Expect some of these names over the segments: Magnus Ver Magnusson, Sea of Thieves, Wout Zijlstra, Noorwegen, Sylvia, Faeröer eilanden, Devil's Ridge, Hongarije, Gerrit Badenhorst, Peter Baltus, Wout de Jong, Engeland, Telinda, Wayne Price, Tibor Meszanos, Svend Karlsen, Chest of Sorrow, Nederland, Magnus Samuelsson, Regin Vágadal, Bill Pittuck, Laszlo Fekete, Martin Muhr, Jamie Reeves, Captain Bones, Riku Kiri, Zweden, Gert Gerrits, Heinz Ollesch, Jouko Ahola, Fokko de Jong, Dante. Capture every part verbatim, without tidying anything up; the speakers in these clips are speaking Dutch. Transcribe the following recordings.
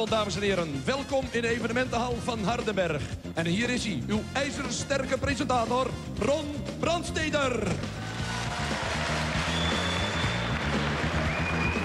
Goedenavond, dames en heren. Welkom in de evenementenhal van Hardenberg. En hier is hij, uw ijzersterke presentator, Ron Brandsteder.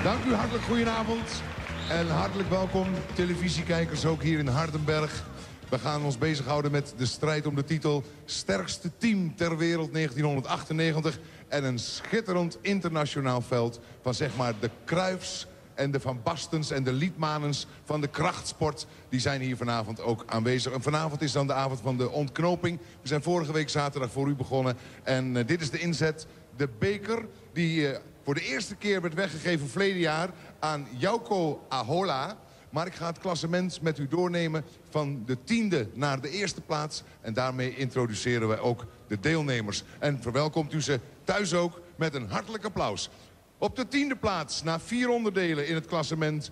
Dank u hartelijk, goedenavond. En hartelijk welkom, televisiekijkers, ook hier in Hardenberg. We gaan ons bezighouden met de strijd om de titel Sterkste Team ter Wereld negentienhonderdachtennegentig. En een schitterend internationaal veld van zeg maar de Cruyffs en de Van Bastens en de Liedmanens van de krachtsport. Die zijn hier vanavond ook aanwezig. En vanavond is dan de avond van de ontknoping. We zijn vorige week zaterdag voor u begonnen. En uh, dit is de inzet. De beker die uh, voor de eerste keer werd weggegeven verleden jaar aan Jouko Ahola. Maar ik ga het klassement met u doornemen van de tiende naar de eerste plaats. En daarmee introduceren we ook de deelnemers. En verwelkomt u ze thuis ook met een hartelijk applaus. Op de tiende plaats, na vier onderdelen in het klassement,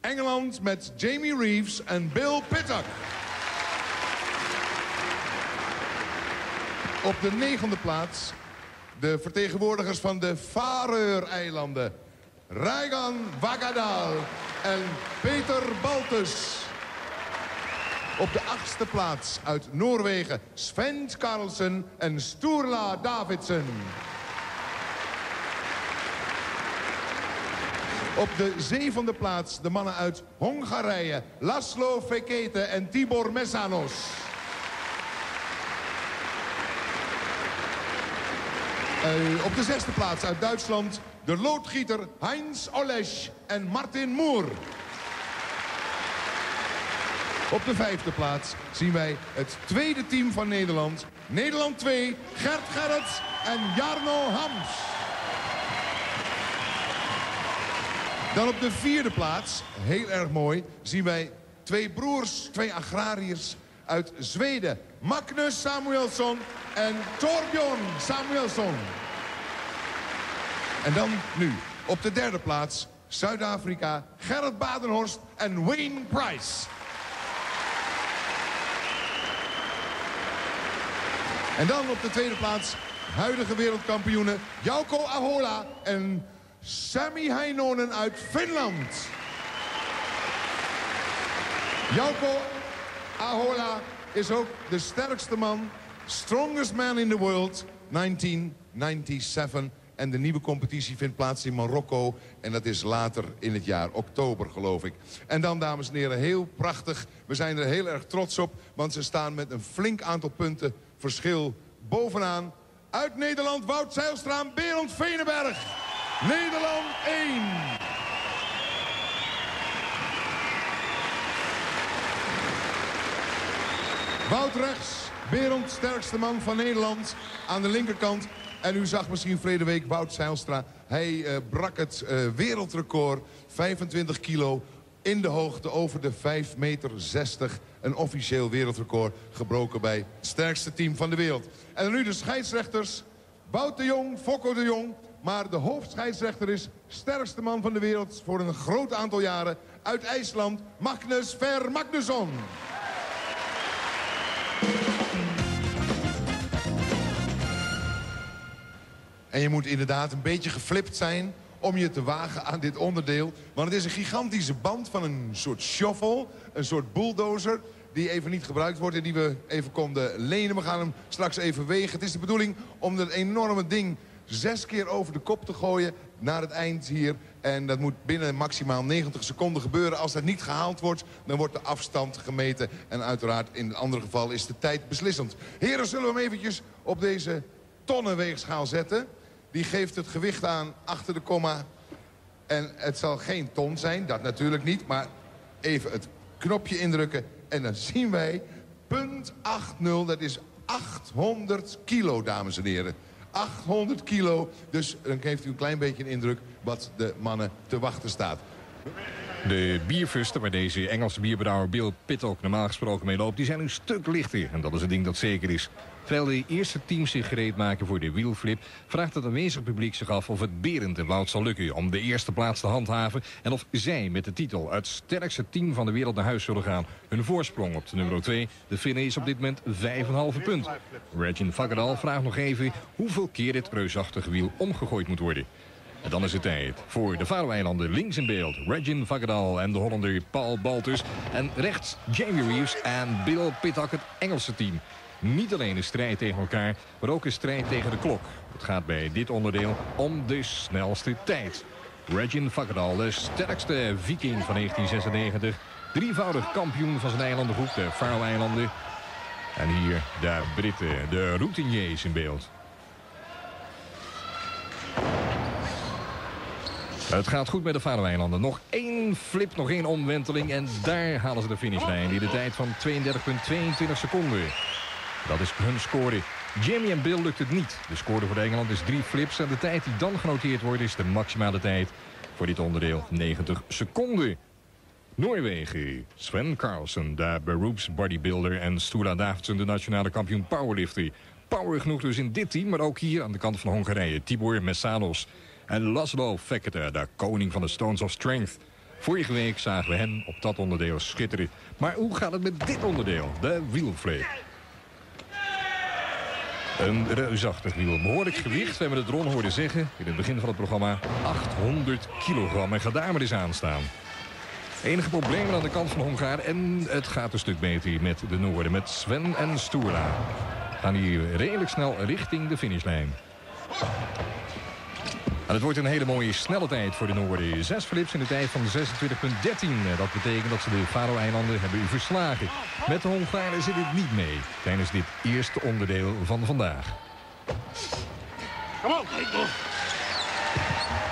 Engeland met Jamie Reeves en Bill Pittuck. Op de negende plaats, de vertegenwoordigers van de Faroe-eilanden, Regin Vágadal en Peter Baltus. Op de achtste plaats uit Noorwegen, Svend Karlsen en Sturla Davidsen. Op de zevende plaats de mannen uit Hongarije, Laszlo Fekete en Tibor Meszanos. Uh, op de zesde plaats uit Duitsland de loodgieter Heinz Ollesch en Martin Muhr. Op de vijfde plaats zien wij het tweede team van Nederland. Nederland twee, Gert Gerrits en Jarno Hams. Dan op de vierde plaats, heel erg mooi, zien wij twee broers, twee agrariërs uit Zweden. Magnus Samuelsson en Torbjörn Samuelsson. En dan nu, op de derde plaats, Zuid-Afrika, Gerrit Badenhorst en Wayne Price. En dan op de tweede plaats, huidige wereldkampioenen Jouko Ahola en Sammy Heinonen uit Finland. Jouko Ahola is ook de sterkste man. Strongest man in the world, negentien negenennegentig. En de nieuwe competitie vindt plaats in Marokko. En dat is later in het jaar, oktober geloof ik. En dan, dames en heren, heel prachtig. We zijn er heel erg trots op, want ze staan met een flink aantal punten verschil bovenaan. Uit Nederland, Wout Zijlstra en Berend Veneberg. Nederland één. Wout rechts, Berend, sterkste man van Nederland aan de linkerkant. En u zag misschien verleden week Wout Zijlstra. Hij uh, brak het uh, wereldrecord, vijfentwintig kilo in de hoogte over de vijf meter zestig. Een officieel wereldrecord gebroken bij het sterkste team van de wereld. En dan nu de scheidsrechters. Wout de Jong, Fokko de Jong. Maar de hoofdscheidsrechter is sterkste man van de wereld voor een groot aantal jaren. Uit IJsland, Magnus Ver Magnusson. En je moet inderdaad een beetje geflipt zijn om je te wagen aan dit onderdeel. Want het is een gigantische band van een soort shovel, een soort bulldozer, die even niet gebruikt wordt en die we even konden lenen. We gaan hem straks even wegen. Het is de bedoeling om dat enorme ding zes keer over de kop te gooien naar het eind hier. En dat moet binnen maximaal negentig seconden gebeuren. Als dat niet gehaald wordt, dan wordt de afstand gemeten. En uiteraard in het andere geval is de tijd beslissend. Heren, zullen we hem eventjes op deze tonnenweegschaal zetten. Die geeft het gewicht aan achter de komma. En het zal geen ton zijn, dat natuurlijk niet. Maar even het knopje indrukken en dan zien wij punt acht nul. Dat is achthonderd kilo, dames en heren. achthonderd kilo, dus dan geeft u een klein beetje een indruk wat de mannen te wachten staat. De bierfusten waar deze Engelse bierbrouwer Bill Pittuck normaal gesproken mee loopt, die zijn een stuk lichter. En dat is een ding dat zeker is. Terwijl de eerste teams zich gereed maken voor de wielflip, vraagt het aanwezig publiek zich af of het Berend en Wout zal lukken om de eerste plaats te handhaven. En of zij met de titel het sterkste team van de wereld naar huis zullen gaan. Hun voorsprong op de nummer twee, de Finne, is op dit moment vijf komma vijf punt. Regin Vágadal vraagt nog even hoeveel keer dit reusachtige wiel omgegooid moet worden. En dan is het tijd voor de Faroe-eilanden. Links in beeld Regin Vágadal en de Hollander Peter Baltus. En rechts Jamie Reeves en Bill Pittuck, het Engelse team. Niet alleen een strijd tegen elkaar, maar ook een strijd tegen de klok. Het gaat bij dit onderdeel om de snelste tijd. Regin Vágadal, de sterkste Viking van negentien zesennegentig. Drievoudig kampioen van zijn eilandengroep, de Faroe-eilanden. En hier de Britten, de routiniers in beeld. Het gaat goed met de Faroe-eilanden. Nog één flip, nog één omwenteling en daar halen ze de finishlijn in de tijd van tweeëndertig komma tweeëntwintig seconden. Dat is hun score. Jamie en Bill lukt het niet. De score voor Engeland is drie flips en de tijd die dan genoteerd wordt is de maximale tijd voor dit onderdeel, negentig seconden. Noorwegen, Svend Karlsen, de beroepsbodybuilder, en Sturla Davidsen, de nationale kampioen powerlifter. Power genoeg dus in dit team, maar ook hier aan de kant van Hongarije. Tibor Meszanos en Laszlo Fekete, de koning van de Stones of Strength. Vorige week zagen we hem op dat onderdeel schitteren. Maar hoe gaat het met dit onderdeel, de wielvleet? Een reusachtig wiel. Behoorlijk gewicht, we hebben het Ron hoorden zeggen in het begin van het programma. achthonderd kilogram, en ga daar maar eens aan staan. Enige problemen aan de kant van Hongaar en het gaat een stuk beter met de Noorden. Met Sven en Sturla gaan hier redelijk snel richting de finishlijn. En het wordt een hele mooie snelle tijd voor de Noorden. Zes flips in de tijd van zesentwintig komma dertien. Dat betekent dat ze de Faroe-eilanden hebben verslagen. Met de Hongaren zit het niet mee tijdens dit eerste onderdeel van vandaag. Kom op!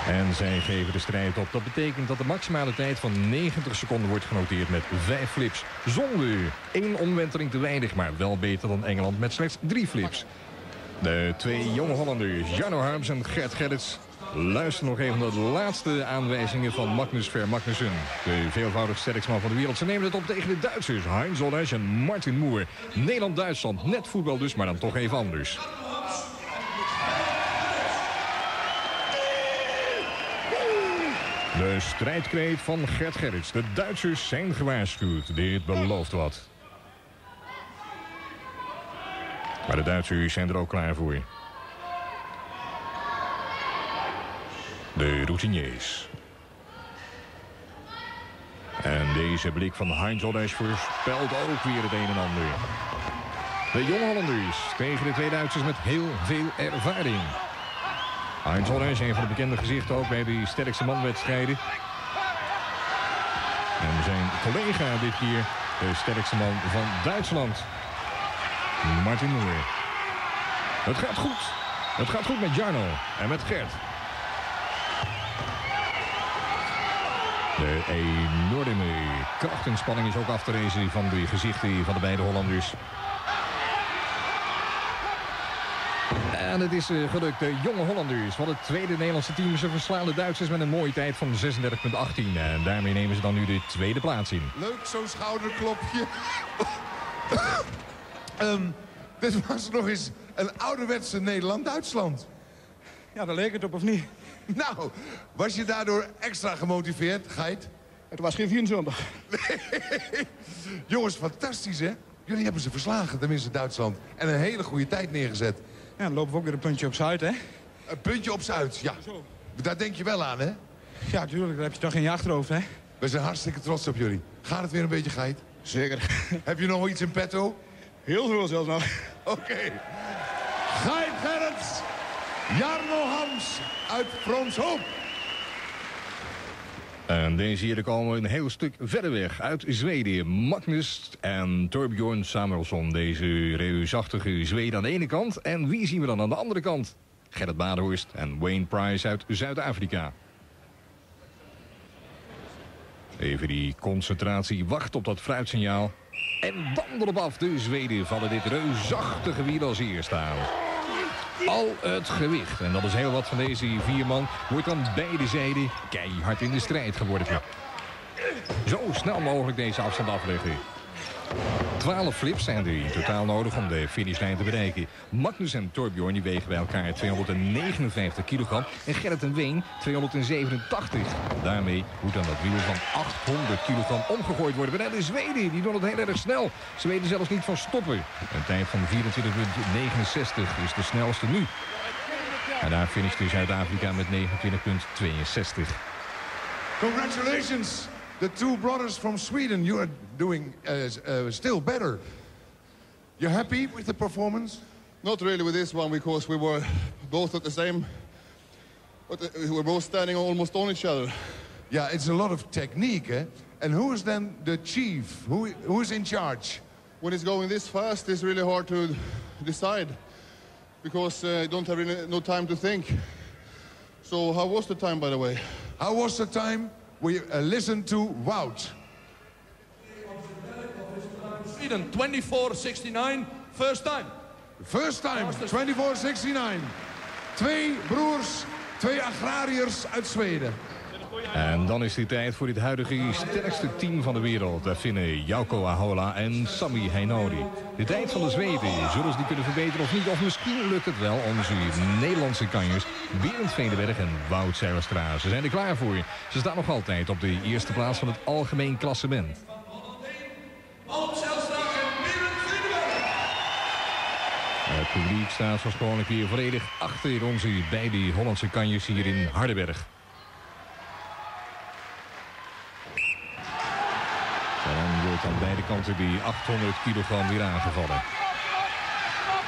En zij geven de strijd op. Dat betekent dat de maximale tijd van negentig seconden wordt genoteerd met vijf flips. Zonder één omwenteling te weinig, maar wel beter dan Engeland met slechts drie flips. De twee jonge Hollanders, Jarno Hams en Gert Gerrits, luisteren nog even naar de laatste aanwijzingen van Magnus Ver Magnusson, de veelvoudig sterkste man van de wereld. Ze nemen het op tegen de Duitsers, Heinz Ollesch en Martin Muhr. Nederland-Duitsland, net voetbal dus, maar dan toch even anders. De strijdkreet van Gert Gerrits. De Duitsers zijn gewaarschuwd. Dit belooft wat. Maar de Duitsers zijn er ook klaar voor. De routiniers. En deze blik van Heinz Ollesch voorspelt ook weer het een en ander. De jonge Hollanders tegen de twee Duitsers met heel veel ervaring. Heinz Ollesch, een van de bekende gezichten ook bij de sterkste manwedstrijden. En zijn collega dit keer, de sterkste man van Duitsland, Martin Muhr. Het gaat goed. Het gaat goed met Jarno en met Gert. De enorme kracht en spanning is ook af te lezen van de gezichten van de beide Hollanders. En het is gelukt, de jonge Hollanders van het tweede Nederlandse team. Ze verslaan de Duitsers met een mooie tijd van zesendertig komma achttien. En daarmee nemen ze dan nu de tweede plaats in. Leuk, zo'n schouderklopje. um, dit was nog eens een ouderwetse Nederland-Duitsland. Ja, daar leek het op, of niet? Nou, was je daardoor extra gemotiveerd, Geit? Het was geen vierentwintig. Nee. Jongens, fantastisch, hè? Jullie hebben ze verslagen, tenminste Duitsland. En een hele goede tijd neergezet. Ja, dan lopen we ook weer een puntje op Zuid, hè? Een puntje op Zuid, ja. Daar denk je wel aan, hè? Ja, natuurlijk. Daar heb je toch in je achterhoofd, hè? We zijn hartstikke trots op jullie. Gaat het weer een beetje, Geit? Zeker. Heb je nog iets in petto? Heel veel zelfs nog. Oké. Okay. Geit Gerrits, Jarno Hams uit Franshoop. En deze hier komen een heel stuk verder weg. Uit Zweden, Magnus en Torbjörn Samuelsson. Deze reusachtige Zweden aan de ene kant. En wie zien we dan aan de andere kant? Gerrit Badenhorst en Wayne Price uit Zuid-Afrika. Even die concentratie, wacht op dat fruitsignaal. En dan erop af, de Zweden vallen dit reusachtige wiel als eerste aan. Al het gewicht, en dat is heel wat van deze vier man, wordt aan beide zijden keihard in de strijd geworpen. Zo snel mogelijk deze afstand afleggen. twaalf flips zijn er in totaal nodig om de finishlijn te bereiken. Magnus en Torbjörn die wegen bij elkaar tweehonderdnegenenvijftig kilogram en Gerrit en Ween tweehonderdzevenentachtig. Daarmee moet dan dat wiel van achthonderd kilogram omgegooid worden. Maar de Zweden die doen het heel erg snel. Ze weten zelfs niet van stoppen. Een tijd van vierentwintig komma negenenzestig is de snelste nu. En daar finisht in Zuid-Afrika met negenentwintig komma tweeënzestig. Congratulations, the two brothers from Sweden. You are doing uh, uh, still better. You happy with the performance? Not really with this one, because we were both at the same, but we were both standing almost on each other. Yeah, it's a lot of technique, eh? And who is then the chief? Who who is in charge? When it's going this fast, it's really hard to decide, because uh, I don't have really no time to think. So how was the time, by the way? How was the time? We uh, listened to Wout. Sweden, twenty-four sixty-nine, first time. First time, twenty-four sixty-nine. Twee broers, twee agrariërs uit Zweden. En dan is het tijd voor dit huidige sterkste team van de wereld. Daar vinden Jouko Ahola en Sammy Heinonen. De tijd van de Zweden. Zullen ze die kunnen verbeteren of niet? Of misschien lukt het wel onze Nederlandse kanjers Berend Veneberg en Wout Zijlstra. Ze zijn er klaar voor. Ze staan nog altijd op de eerste plaats van het algemeen klassement. Het publiek staat zoals gewoonlijk weer volledig achter onze beide Hollandse kanjers hier in Hardenberg. Aan beide kanten die achthonderd kilogram weer aangevallen.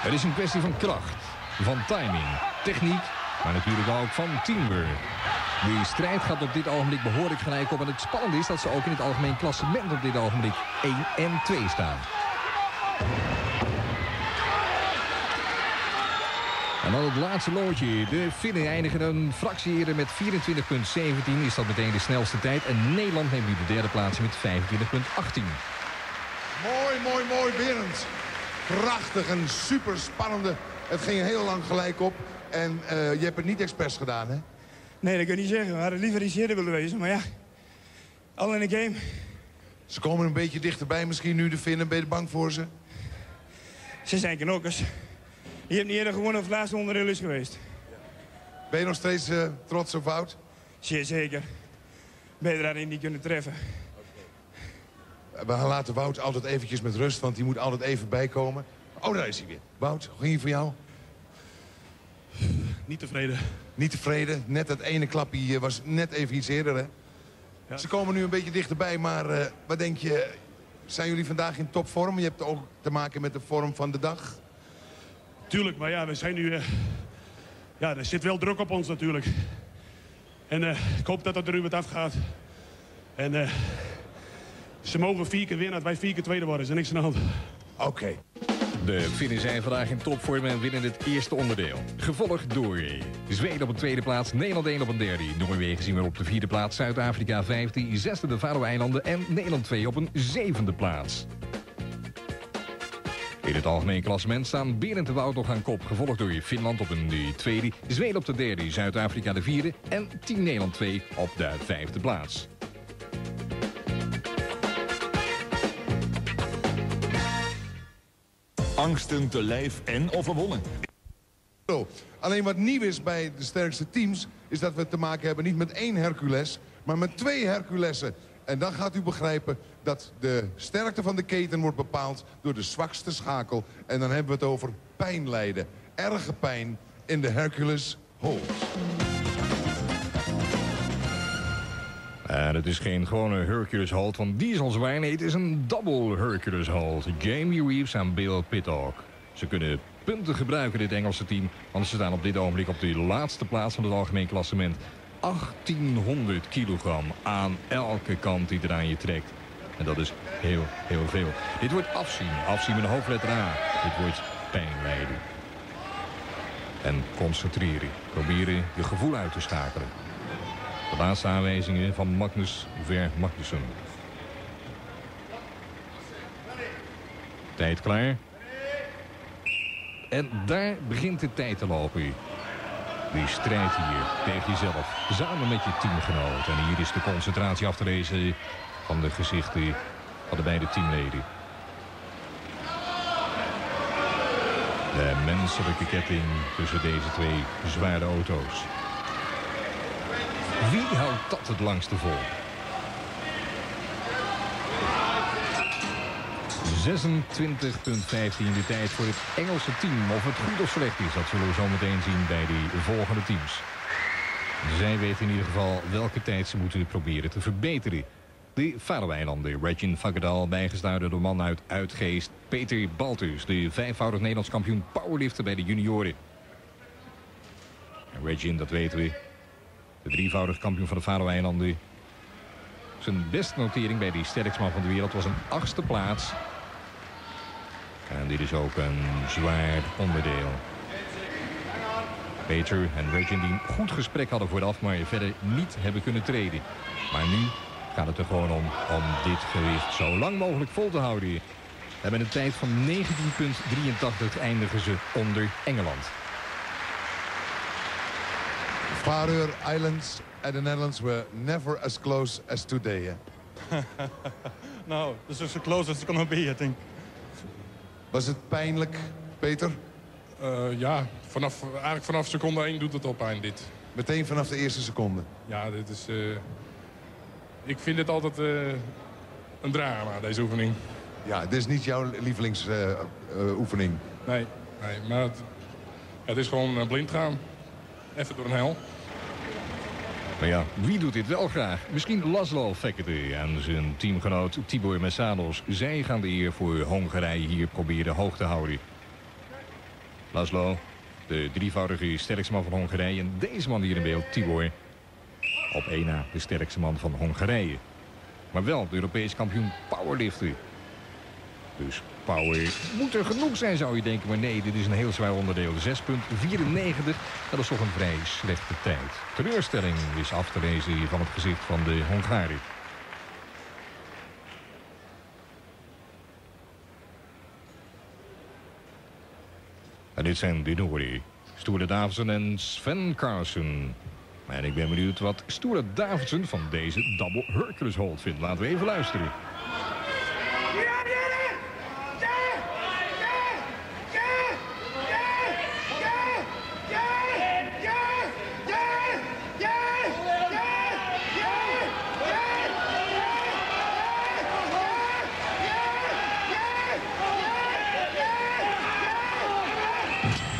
Het is een kwestie van kracht, van timing, techniek, maar natuurlijk ook van teamwork. Die strijd gaat op dit ogenblik behoorlijk gelijk op. En het spannende is dat ze ook in het algemeen klassement op dit ogenblik één en twee staan. En dan het laatste loodje. De Finnen eindigen een fractie eerder met vierentwintig komma zeventien. Is dat meteen de snelste tijd. En Nederland neemt nu de derde plaats met vijfentwintig komma achttien. Mooi, mooi, mooi, Berend. Prachtig en super spannende. Het ging heel lang gelijk op. En uh, je hebt het niet expres gedaan, hè? Nee, dat kun je niet zeggen. We hadden liever iets eerder willen wezen. Maar ja, al in de game. Ze komen een beetje dichterbij misschien nu, de Finnen. Ben je bang voor ze? Ze zijn knokkers. Je hebt niet eerder gewonnen of laatst onderdeel is geweest. Ben je nog steeds uh, trots op Wout? Zeer zeker. Beter had hij niet kunnen treffen. Okay. We gaan laten Wout altijd eventjes met rust, want die moet altijd even bijkomen. Oh, daar is hij weer. Wout, hoe ging hij voor jou? Niet tevreden. Niet tevreden. Net dat ene klapje was net even iets eerder, hè? Ja. Ze komen nu een beetje dichterbij, maar uh, wat denk je? Zijn jullie vandaag in topvorm? Je hebt ook te maken met de vorm van de dag. Tuurlijk, maar ja, we zijn nu... Uh, ja, er zit wel druk op ons natuurlijk. En uh, ik hoop dat dat er nu wat afgaat. En uh, ze mogen vier keer winnen, dat wij vier keer tweede worden. Is er niks aan de hand. Oké. Okay. De Finnen zijn vandaag in topvorm en winnen het eerste onderdeel. Gevolgd door Zweden op een tweede plaats, Nederland één op een derde. Noorwegen zien we op de vierde plaats, Zuid-Afrika vijftien, zesde de Faroe-eilanden en Nederland twee op een zevende plaats. In het algemeen klassement staan Berend en Wout nog aan kop. Gevolgd door Finland op een tweede, Zweden op de derde, Zuid-Afrika de vierde en Team Nederland twee op de vijfde plaats. Angsten te lijf en overwonnen. Alleen wat nieuw is bij de sterkste teams is dat we te maken hebben niet met één Hercules, maar met twee Herculessen. En dan gaat u begrijpen dat de sterkte van de keten wordt bepaald door de zwakste schakel. En dan hebben we het over pijnlijden. Erge pijn in de Hercules Hold. En het is geen gewone Hercules Hold, want die is ons wijn. Nee, het is een double Hercules Hold. Jamie Reeves en Bill Pittuck. Ze kunnen punten gebruiken, dit Engelse team. Want ze staan op dit ogenblik op de laatste plaats van het algemeen klassement. achttienhonderd kilogram aan elke kant die er aan je trekt. En dat is heel, heel veel. Dit wordt afzien. Afzien met een hoofdletter A. Dit wordt pijnlijden. En concentreren. Proberen je gevoel uit te schakelen. De laatste aanwijzingen van Magnus Ver Magnusson. Tijd klaar. En daar begint de tijd te lopen. Die strijd hier tegen jezelf, samen met je teamgenoot. En hier is de concentratie af te lezen van de gezichten van de beide teamleden. De menselijke ketting tussen deze twee zware auto's. Wie houdt dat het langste vol? zesentwintig vijftien de tijd voor het Engelse team. Of het goed of slecht is, dat zullen we zo meteen zien bij die volgende teams. Zij weten in ieder geval welke tijd ze moeten proberen te verbeteren. De Faroe-eilanden, Regin Vágadal, bijgestaan door man uit Uitgeest, Peter Baltus, de vijfvoudig Nederlands kampioen powerlifter bij de junioren. En Regin, dat weten we, de drievoudig kampioen van de Faroe-eilanden. Zijn beste notering bij die sterkste man van de wereld was een achtste plaats. En dit is ook een zwaar onderdeel. Peter en Regin die een goed gesprek hadden vooraf, maar verder niet hebben kunnen treden. Maar nu gaat het er gewoon om om dit gewicht zo lang mogelijk vol te houden. En met een tijd van negentien drieëntachtig eindigen ze onder Engeland. Faroe Islands and the Netherlands were never as close as today. Eh? No, this is as close as it's gonna be, I think. Was het pijnlijk, Peter? Uh, ja, vanaf, eigenlijk vanaf seconde één doet het al pijn, dit. Meteen vanaf de eerste seconde? Ja, dit is... Uh, ik vind het altijd uh, een drama, deze oefening. Ja, dit is niet jouw lievelingsoefening? Uh, uh, nee, nee, maar het, het is gewoon uh, blind gaan. Even door een hel. Maar ja, wie doet dit wel graag? Misschien Laszlo Fekete en zijn teamgenoot Tibor Meszanos. Zij gaan de eer voor Hongarije hier proberen hoog te houden. Laszlo, de drievoudige sterkste man van Hongarije. En deze man hier in beeld, Tibor. Op één na de sterkste man van Hongarije. Maar wel de Europees kampioen powerlifter. Dus power moet er genoeg zijn, zou je denken. Maar nee, dit is een heel zwaar onderdeel. zes vierennegentig, dat is toch een vrij slechte tijd. Teleurstelling is af te lezen hier van het gezicht van de Hongaren. En dit zijn de Noorden, Sturla Davidsen en Svend Karlsen. En ik ben benieuwd wat Sturla Davidsen van deze double Hercules hold vindt. Laten we even luisteren.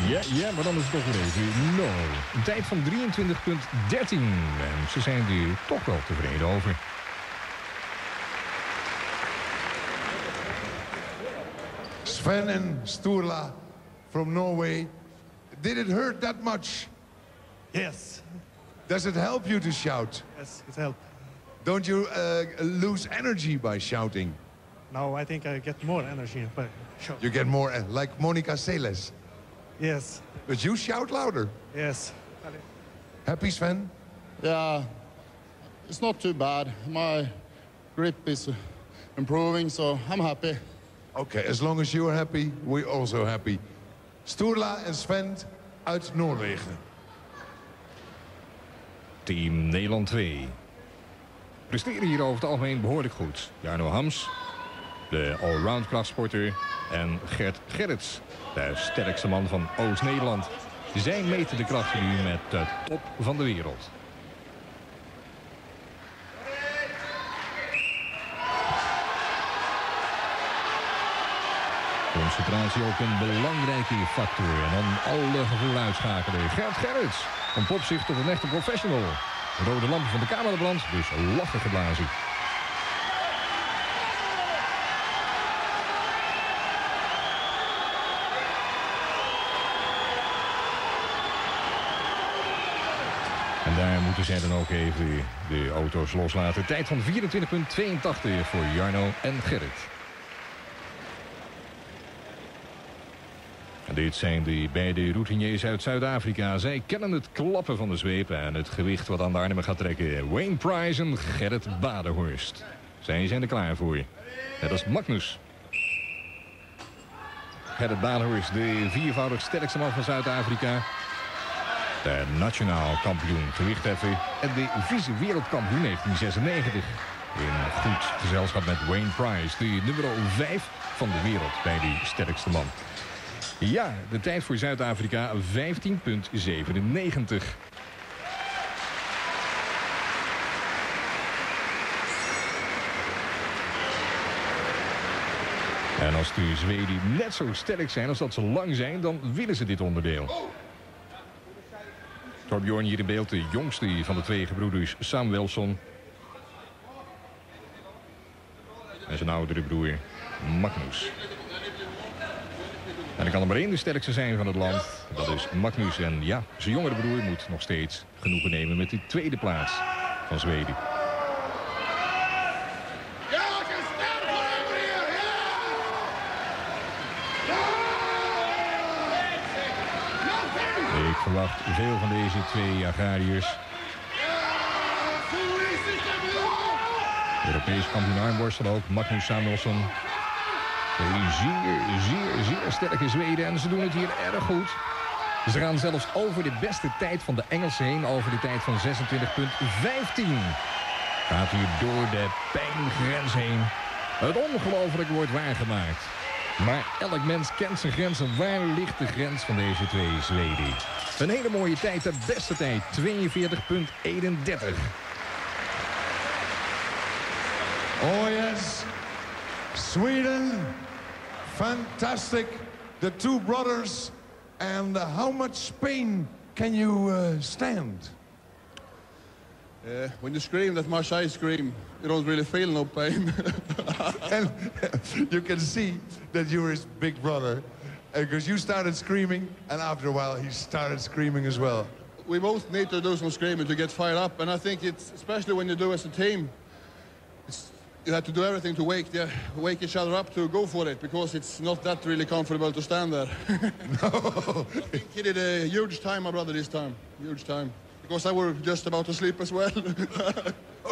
Ja, ja, maar dan is het toch weer even no. Een tijd van drieëntwintig dertien. En ze zijn er toch wel tevreden over. Sven en Sturla from Norway. Did it hurt that much? Yes. Does it help you to shout? Yes, it helps. Don't you uh, lose energy by shouting? No, I think I get more energy by shouting. You get more, like Monica Seles. Yes. But you shout louder. Yes. Happy, Sven? Yeah. It's not too bad. My grip is improving, so I'm happy. Okay, as long as you're happy, we're also happy. Sturla en Sven uit Noorwegen. Team Nederland twee. Presteren hier over het algemeen behoorlijk goed. Jarno Hams, de allround krachtsporter, en Gert Gerrits, de sterkste man van Oost-Nederland. Zij meten de krachten nu met de top van de wereld. Concentratie ook een belangrijke factor. En dan alle gevoel uitschakelen. Gert Gerrits, een popzicht tot een echte professional. Rode lampen van de camera brandt, dus lachen geblazen. En daar moeten zij dan ook even de auto's loslaten. Tijd van vierentwintig tweeëntachtig voor Jarno en Gerrit. En dit zijn de beide routiniers uit Zuid-Afrika. Zij kennen het klappen van de zweep en het gewicht wat aan de armen gaat trekken. Wayne Price en Gerrit Badenhorst. Zij zijn er klaar voor. Net als Magnus. Gerrit Badenhorst, de viervoudig sterkste man van Zuid-Afrika. De nationaal kampioen gewichtheffen en de vice wereldkampioen negentien zesennegentig. In goed gezelschap met Wayne Price, de nummer vijf van de wereld bij die sterkste man. Ja, de tijd voor Zuid-Afrika vijftien zevenennegentig. En als de Zweden net zo sterk zijn als dat ze lang zijn, dan willen ze dit onderdeel. Torbjörn hier in beeld, de jongste van de twee gebroeders Samuelsson. En zijn oudere broer Magnus. En er kan er maar één de sterkste zijn van het land. Dat is Magnus. En ja, zijn jongere broer moet nog steeds genoegen nemen met die tweede plaats van Zweden. Ik verwacht veel van deze twee agrariërs. Europees kampioen armworstelen ook, Magnus Samuelsson. Een zeer, zeer, zeer sterke Zweden en ze doen het hier erg goed. Ze gaan zelfs over de beste tijd van de Engelsen heen, over de tijd van zesentwintig vijftien. Gaat hier door de pijngrens heen. Het ongelooflijk wordt waargemaakt. Maar elk mens kent zijn grenzen. Waar ligt de grens van deze twee Zweden? Een hele mooie tijd, de beste tijd, tweeënveertig eenendertig. Oh yes, Sweden, fantastic, the two brothers, and how much pain can you uh, stand? Uh, when you scream that much, I scream, you don't really feel no pain. And you can see that you're his big brother, because you started screaming, and after a while he started screaming as well. We both need to do some screaming to get fired up, and I think it's, especially when you do as a team, it's, you have to do everything to wake the, wake each other up to go for it, because it's not that really comfortable to stand there. No. I think he did a huge time, my brother, this time. Huge time. Because I were just about to sleep as well.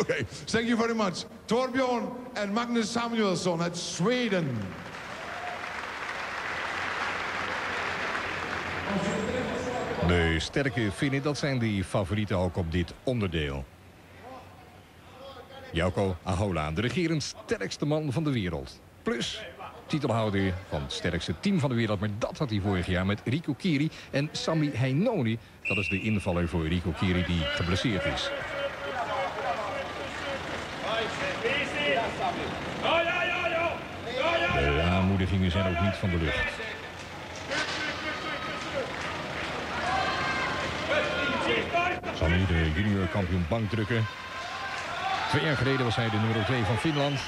Okay, thank you very much. Torbjörn and Magnus Samuelsson uit Zweden. De sterke Finnen, dat zijn die favorieten ook op dit onderdeel. Jouko Ahola, de regerend sterkste man van de wereld. Plus titelhouder van het sterkste team van de wereld. Maar dat had hij vorig jaar met Riku Kiri en Sammy Heinonen. Dat is de invaller voor Riku Kiri die geblesseerd is. De aanmoedigingen zijn ook niet van de lucht. Sammy, de junior kampioen bankdrukken. Twee jaar geleden was hij de nummer twee van Finland.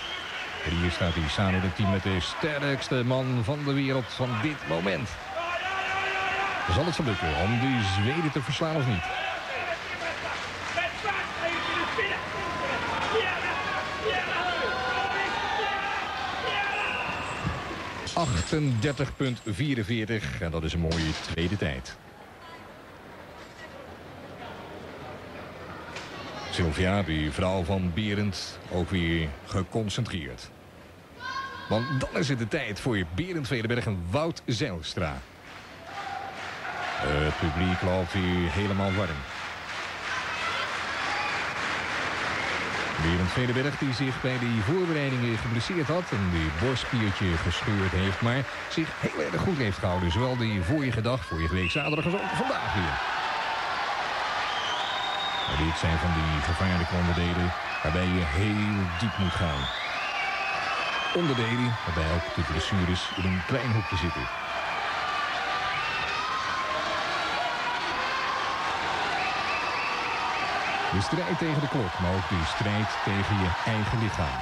En hier staat hij samen het team met de sterkste man van de wereld van dit moment. Zal het ze lukken om de Zweden te verslaan of niet? achtendertig vierenveertig en dat is een mooie tweede tijd. Sylvia, die vrouw van Berend, ook weer geconcentreerd. Want dan is het de tijd voor Berend Veneberg en Wout Zijlstra. Het publiek loopt hier helemaal warm. Berend Veneberg, die zich bij die voorbereidingen geblesseerd had en die borstspiertje gescheurd heeft, maar zich heel erg goed heeft gehouden. Zowel die vorige dag, vorige week zaterdag, als ook vandaag weer. Dit zijn van die gevaarlijke onderdelen waarbij je heel diep moet gaan. Onderdelen waarbij ook de blessures in een klein hoekje zitten. De strijd tegen de klok, maar ook de strijd tegen je eigen lichaam.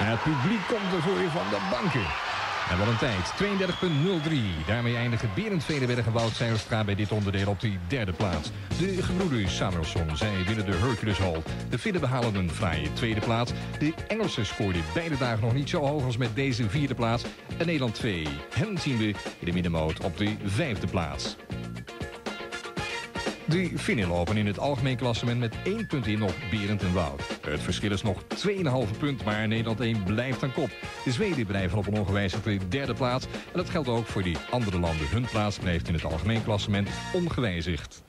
En het publiek komt er voor je van de banken. En wat een tijd, tweeëndertig nul drie. Daarmee eindigen Berend Veneberg en Wout Zijlstra bij dit onderdeel op die derde plaats. De gebroeders Samuelsson, zij winnen de Hercules Hall. De Finnen behalen een fraaie tweede plaats. De Engelsen scoorden beide dagen nog niet zo hoog als met deze vierde plaats. En Nederland twee. Hen zien we in de middenmoot op de vijfde plaats. De Finnen lopen in het algemeen klassement met één punt in op Berend en Wout. Het verschil is nog twee komma vijf punt, maar Nederland één blijft aan kop. De Zweden blijven op een ongewijzigde derde plaats. En dat geldt ook voor die andere landen. Hun plaats blijft in het algemeen klassement ongewijzigd.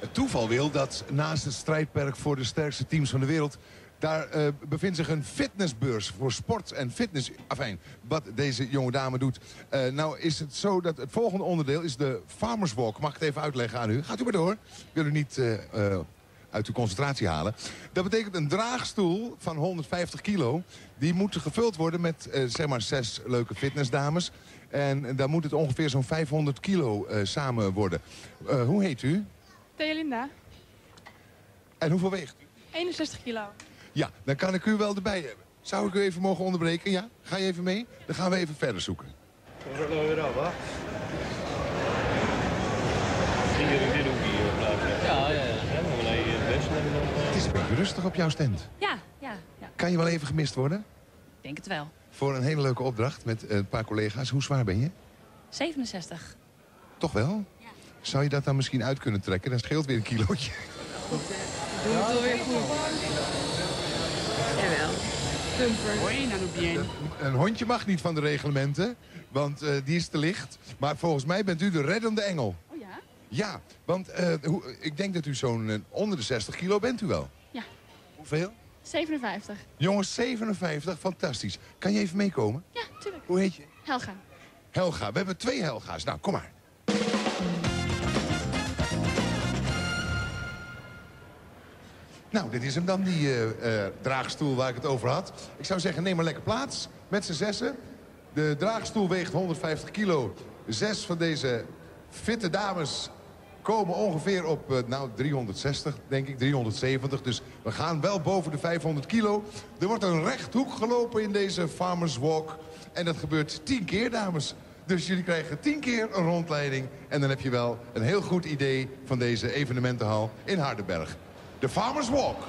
Het toeval wil dat naast het strijdperk voor de sterkste teams van de wereld... daar uh, bevindt zich een fitnessbeurs voor sport en fitness. Afijn, wat deze jonge dame doet. Uh, nou is het zo dat het volgende onderdeel is de Farmers Walk. Mag ik het even uitleggen aan u? Gaat u maar door. Ik wil u niet uh, uh, uit de concentratie halen. Dat betekent een draagstoel van honderdvijftig kilo. Die moet gevuld worden met eh, zeg maar zes leuke fitnessdames. En daar moet het ongeveer zo'n vijfhonderd kilo eh, samen worden. Uh, hoe heet u? Telinda. En hoeveel weegt u? eenenzestig kilo. Ja, dan kan ik u wel erbij hebben. Zou ik u even mogen onderbreken? Ja? Ga je even mee? Dan gaan we even verder zoeken. Het is een beetje rustig op jouw stand. Ja, ja, ja. Kan je wel even gemist worden? Ik denk het wel. Voor een hele leuke opdracht met een paar collega's. Hoe zwaar ben je? zevenenzestig. Toch wel? Ja. Zou je dat dan misschien uit kunnen trekken? Dan scheelt weer een kilootje. Goed, doe het alweer goed. Een hondje mag niet van de reglementen, want uh, die is te licht. Maar volgens mij bent u de reddende engel. Oh ja? Ja, want uh, hoe, ik denk dat u zo'n uh, onder de zestig kilo bent u wel. Ja. Hoeveel? zevenenvijftig. Jongens, zevenenvijftig, fantastisch. Kan je even meekomen? Ja, tuurlijk. Hoe heet je? Helga. Helga, we hebben twee Helga's. Nou, kom maar. Nou, dit is hem dan, die uh, uh, draagstoel waar ik het over had. Ik zou zeggen, neem maar lekker plaats met z'n zessen. De draagstoel weegt honderdvijftig kilo. Zes van deze fitte dames komen ongeveer op uh, nou, driehonderdzestig, denk ik, driehonderdzeventig. Dus we gaan wel boven de vijfhonderd kilo. Er wordt een rechthoek gelopen in deze Farmers Walk. En dat gebeurt tien keer, dames. Dus jullie krijgen tien keer een rondleiding. En dan heb je wel een heel goed idee van deze evenementenhal in Hardenberg. De Farmers Walk.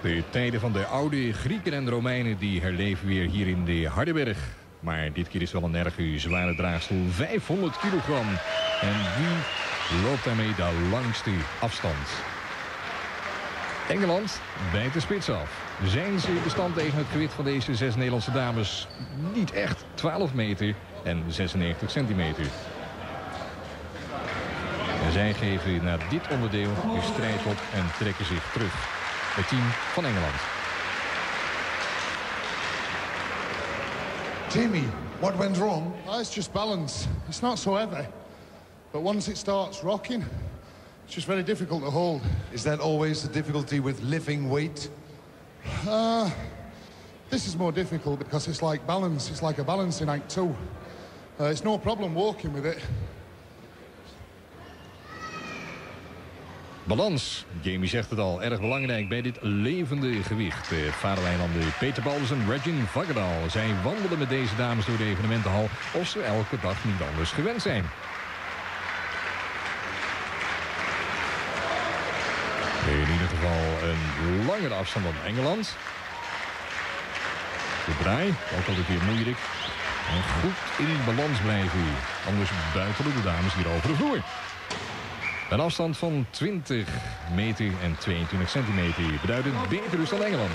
De tijden van de oude Grieken en Romeinen die herleven weer hier in de Hardenberg. Maar dit keer is wel een erg zware draagstoel, vijfhonderd kilogram. En wie loopt daarmee de langste afstand? Engeland bijt de spits af. Zijn ze bestand tegen het gewicht van deze zes Nederlandse dames? Niet echt. twaalf meter en zesennegentig centimeter. En zij geven na dit onderdeel de strijd op en trekken zich terug. Het team van Engeland. Timmy, what went wrong? Oh, it's just balance. It's not so heavy. But once it starts rocking, it's just very difficult to hold. Is that always the difficulty with lifting weight? Uh, this is more difficult because it's like balance. It's like a balancing act too. Uh, it's no problem walking with it. Balans, Jamie zegt het al, erg belangrijk bij dit levende gewicht. De Faroe-eilanden Peter Baltus en Regin Vágadal. Zij wandelen met deze dames door de evenementenhal of ze elke dag niet anders gewend zijn. In ieder geval een langere afstand dan Engeland. De draai, ook altijd weer moeilijk. En goed in balans blijven, anders buitelen de dames hier over de vloer. Een afstand van twintig meter en tweeëntwintig centimeter beduidend beter dus dan Engeland.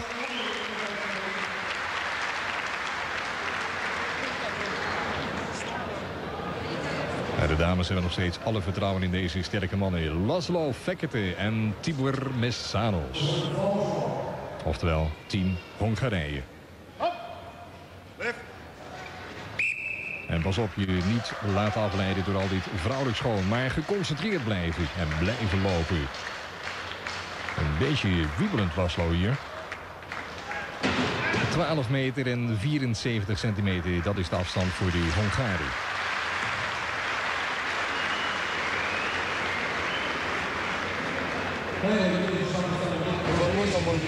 De dames hebben nog steeds alle vertrouwen in deze sterke mannen. Laszlo Fekete en Tibor Meszanos. Oftewel team Hongarije. En pas op, je niet laten afleiden door al dit vrouwelijk schoon. Maar geconcentreerd blijven en blijven lopen. Een beetje wiebelend was Laszlo hier. twaalf meter en vierenzeventig centimeter, dat is de afstand voor de Hongaren.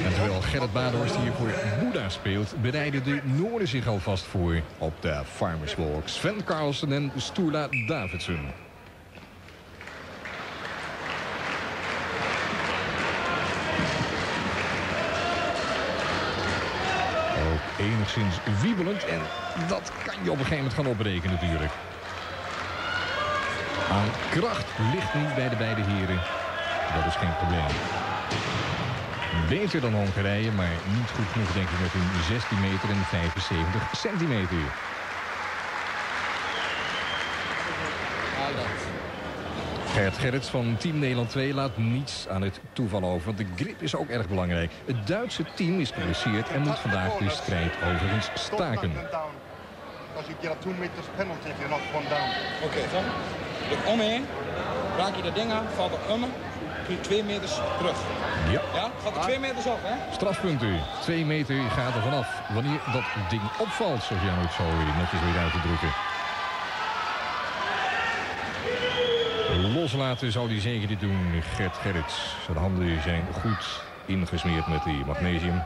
En terwijl Gerrit Badenhorst hier voor Boeddha speelt, bereiden de Noorden zich alvast voor op de Farmers Walk. Svend Karlsen en Sturla Davidsen. Ook enigszins wiebelend en dat kan je op een gegeven moment gaan opbreken natuurlijk. Aan kracht ligt niet bij de beide heren. Dat is geen probleem. Beter dan Hongarije, maar niet goed genoeg denk ik met hun zestien meter en vijfenzeventig centimeter. Gert Gerrits van Team Nederland twee laat niets aan het toeval over, want de grip is ook erg belangrijk. Het Duitse team is geblesseerd en moet vandaag de strijd overigens staken. Als je get two meters penalty if you're not one down. Oké, zo. Omheen, raak je de dingen, valt er om. nu twee meters terug. Ja. Ja, gaat er twee meters af, hè? Strafpunt u. Twee meter gaat er vanaf. Wanneer dat ding opvalt, zoals Jan het zo netjes weer uit te drukken. Loslaten zal hij zeker dit doen, Gert Gerrits. Zijn handen zijn goed ingesmeerd met die magnesium.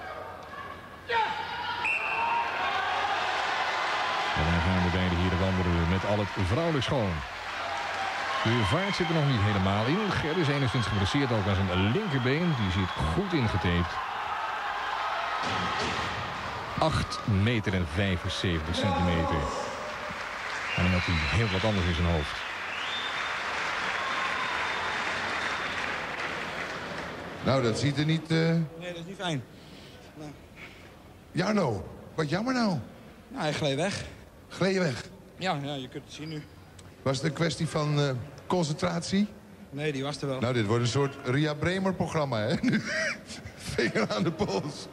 En dan gaan de beide hier wandelen met al het vrouwelijk schoon. De vaart zit er nog niet helemaal in. Gerrit is enigszins geblesseerd ook aan zijn linkerbeen. Die zit goed ingetaped. acht meter en vijfenzeventig centimeter. En omdat hij heel wat anders in zijn hoofd. Nou, dat ziet er niet... Uh... Nee, dat is niet fijn. Nee. Jarno, wat jammer nou. Nou, hij gleed weg. Gleed weg? Ja, ja, je kunt het zien nu. Was het een kwestie van uh, concentratie? Nee, die was er wel. Nou, dit wordt een soort Ria Bremer-programma, hè? Vinger aan de pols.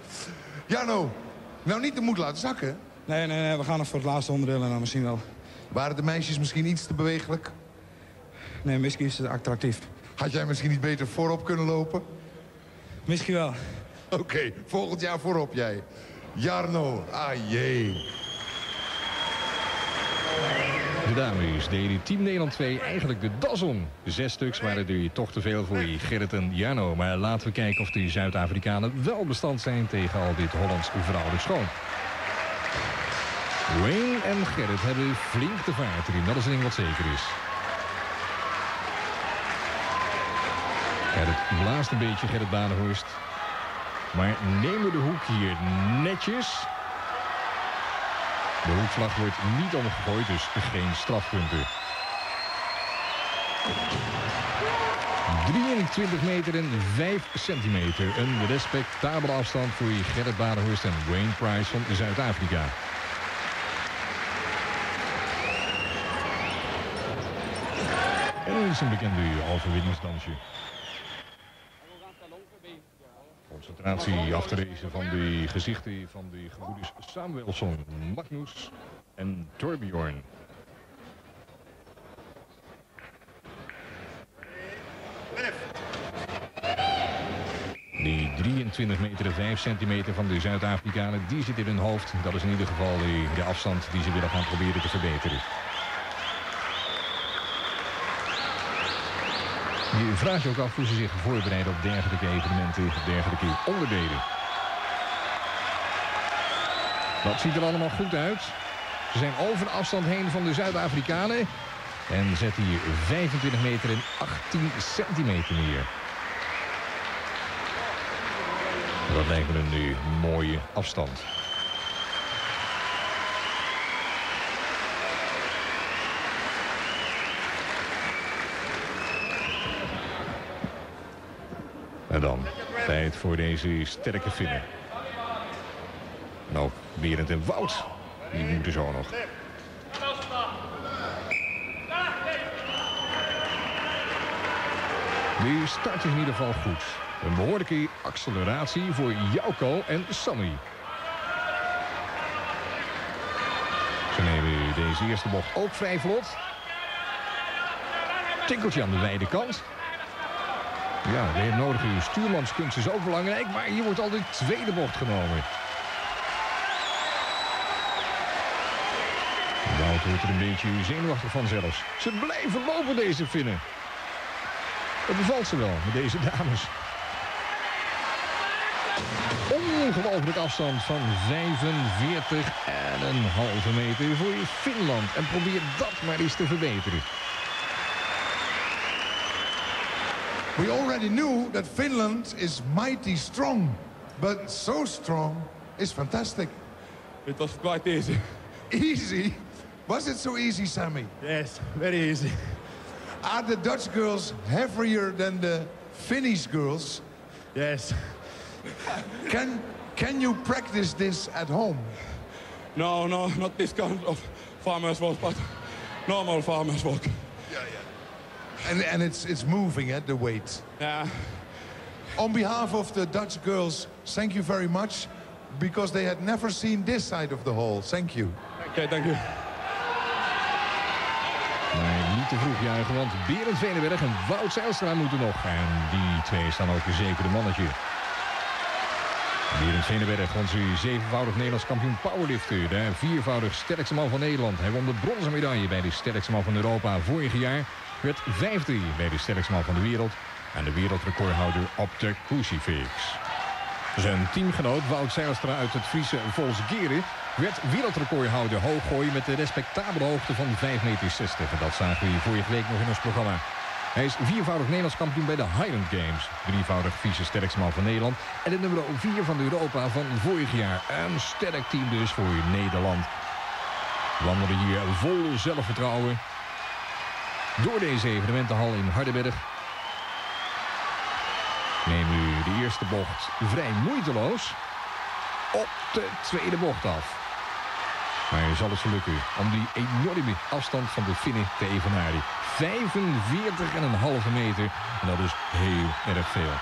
Jarno, nou niet de moed laten zakken. Nee, nee, nee, we gaan nog voor het laatste onderdeel en dan misschien wel. Waren de meisjes misschien iets te bewegelijk? Nee, misschien is het attractief. Had jij misschien niet beter voorop kunnen lopen? Misschien wel. Oké, okay, volgend jaar voorop jij. Jarno, ah jee. De dames deden Team Nederland twee eigenlijk de das om. Zes stuks waren er toch te veel voor Gerrit en Jarno. Maar laten we kijken of de Zuid-Afrikanen wel bestand zijn tegen al dit Hollands vrouwelijk schoon. Wayne en Gerrit hebben flink de vaart erin. Dat is een ding wat zeker is. Gerrit blaast een beetje, Gerrit Badenhorst. Maar nemen we de hoek hier netjes. De hoekvlag wordt niet omgegooid, dus geen strafpunten. drieëntwintig meter en vijf centimeter. Een respectabele afstand voor Gerrit Badenhorst en Wayne Price van Zuid-Afrika. En dat is een bekende overwinningsdansje. Concentratie af te lezen van de gezichten van de gebroeders Samuelsson, Magnus en Torbjörn. Die drieëntwintig meter en vijf centimeter van de Zuid-Afrikanen, die zit in hun hoofd. Dat is in ieder geval de, de afstand die ze willen gaan proberen te verbeteren. Je vraagt je ook af hoe ze zich voorbereiden op dergelijke evenementen, dergelijke onderdelen. Dat ziet er allemaal goed uit. Ze zijn over afstand heen van de Zuid-Afrikanen. En zetten hier vijfentwintig meter en achttien centimeter neer. Dat lijkt me een mooie afstand. En dan tijd voor deze sterke Finnen. En ook Berend en Wout. Die moeten zo nog. Nu start in ieder geval goed. Een behoorlijke acceleratie voor Jouko en Sammy. Ze nemen deze eerste bocht ook vrij vlot. Tikkeltje aan de wijde kant. Ja, de nodige stuurmanskunst is ook belangrijk, maar hier wordt al de tweede bocht genomen. Wout wordt er een beetje zenuwachtig van zelfs. Ze blijven lopen, deze Finnen. Dat bevalt ze wel, met deze dames. Ongelooflijk afstand van vijfenveertig en een halve meter voor Finland. En probeer dat maar eens te verbeteren. We already knew that Finland is mighty strong, but so strong is fantastic. It was quite easy. Easy? Was it so easy, Sammy? Yes, very easy. Are the Dutch girls heavier than the Finnish girls? Yes. Can, can you practice this at home? No, no, not this kind of farmer's walk, but normal farmer's walk. Yeah, yeah. And, and it's, it's moving at the weight. Yeah. On behalf of the Dutch girls, thank you very much, because they had never seen this side of the hall. Thank you. Okay, thank you. Maar niet te vroeg juichen, want Berend Veneberg en Wout Zijlstra moeten nog. En die twee staan ook verzekerde mannetje. Berend Veneberg, onze zevenvoudig Nederlands kampioen powerlifter. De viervoudig sterkste man van Nederland. Hij won de bronzen medaille bij de sterkste man van Europa vorig jaar. Werd vijfde bij de sterkste man van de wereld. En de wereldrecordhouder op de crucifix. Zijn teamgenoot Wout Zijlstra uit het Friese Volsgeren werd wereldrecordhouder hooggooien met de respectabele hoogte van vijf meter zestig. En dat zagen we hier vorige week nog in ons programma. Hij is viervoudig Nederlands kampioen bij de Highland Games. Drievoudig vieze sterkste man van Nederland. En de nummer vier van Europa van vorig jaar. Een sterk team dus voor Nederland. We wandelen hier vol zelfvertrouwen door deze evenementenhal in Hardenberg. Neem nu de eerste bocht vrij moeiteloos op de tweede bocht af. Maar je zal het lukken om die enorme afstand van de Finnen te evenaren. vijfenveertig komma vijf meter. En dat is heel erg veel.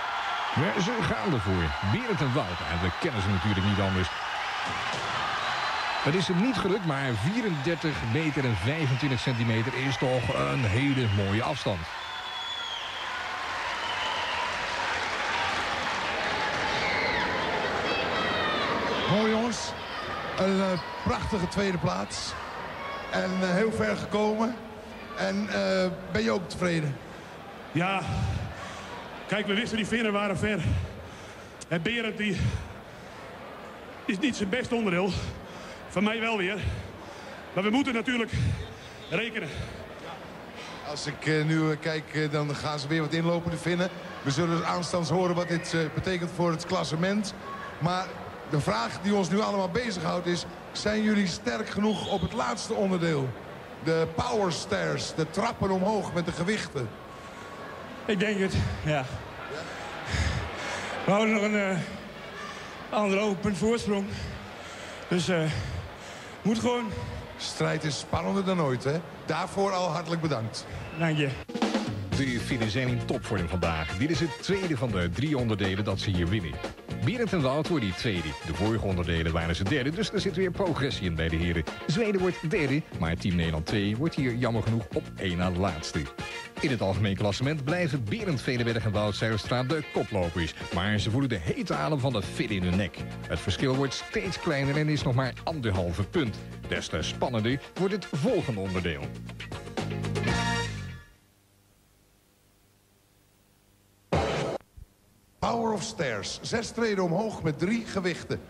Maar ze gaan ervoor. Berend en Wout. En we kennen ze natuurlijk niet anders. Het is hem niet gelukt, maar vierendertig meter en vijfentwintig centimeter is toch een hele mooie afstand. Mooi jongens, een uh, prachtige tweede plaats en uh, heel ver gekomen en uh, ben je ook tevreden? Ja, kijk, we wisten die Finnen waren ver en Berend die is niet zijn best onderdeel, van mij wel weer, maar we moeten natuurlijk rekenen. Als ik uh, nu uh, kijk, uh, dan gaan ze weer wat inlopen, de Finnen. We zullen dus aanstonds horen wat dit uh, betekent voor het klassement, maar de vraag die ons nu allemaal bezighoudt is, zijn jullie sterk genoeg op het laatste onderdeel? De power stairs, de trappen omhoog met de gewichten. Ik denk het, ja. ja. We houden nog een uh, anderhalf punt voorsprong. Dus uh, moet gewoon. Strijd is spannender dan ooit, hè? Daarvoor al hartelijk bedankt. Dank je. De Finnen zijn in topvorm vandaag. Dit is het tweede van de drie onderdelen dat ze hier winnen. Berend en Wout worden die tweede. De vorige onderdelen waren ze derde, dus er zit weer progressie in bij de heren. Zweden wordt derde, maar Team Nederland twee wordt hier jammer genoeg op één na laatste. In het algemeen klassement blijven Berend Veneberg en Wout Zijlstra de koplopers. Maar ze voelen de hete adem van de Fin in hun nek. Het verschil wordt steeds kleiner en is nog maar anderhalve punt. Des te spannender wordt het volgende onderdeel. Power of Stairs. Zes treden omhoog met drie gewichten.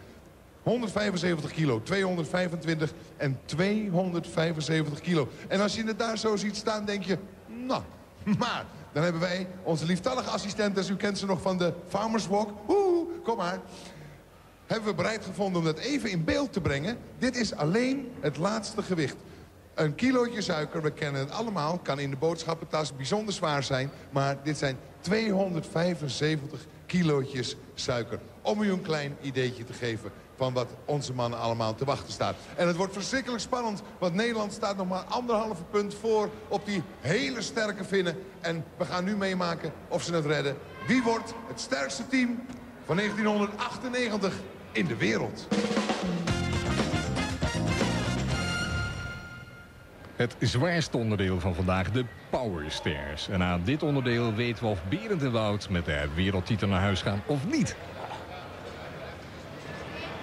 honderdvijfenzeventig kilo, tweehonderdvijfentwintig en tweehonderdvijfenzeventig kilo. En als je het daar zo ziet staan, denk je, nou, maar dan hebben wij onze lieftallige assistentes, u kent ze nog van de Farmers Walk. Oeh, kom maar. Hebben we bereid gevonden om dat even in beeld te brengen. Dit is alleen het laatste gewicht. Een kilootje suiker, we kennen het allemaal, kan in de boodschappentas bijzonder zwaar zijn, maar dit zijn tweehonderdvijfenzeventig kilootjes suiker. Om u een klein ideetje te geven van wat onze mannen allemaal te wachten staat. En het wordt verschrikkelijk spannend, want Nederland staat nog maar anderhalve punt voor op die hele sterke Finnen. En we gaan nu meemaken of ze het redden. Wie wordt het sterkste team van negentienhonderdachtennegentig in de wereld? Het zwaarste onderdeel van vandaag, de Power Stairs. En aan dit onderdeel weten we of Berend en Wout met de wereldtitel naar huis gaan of niet.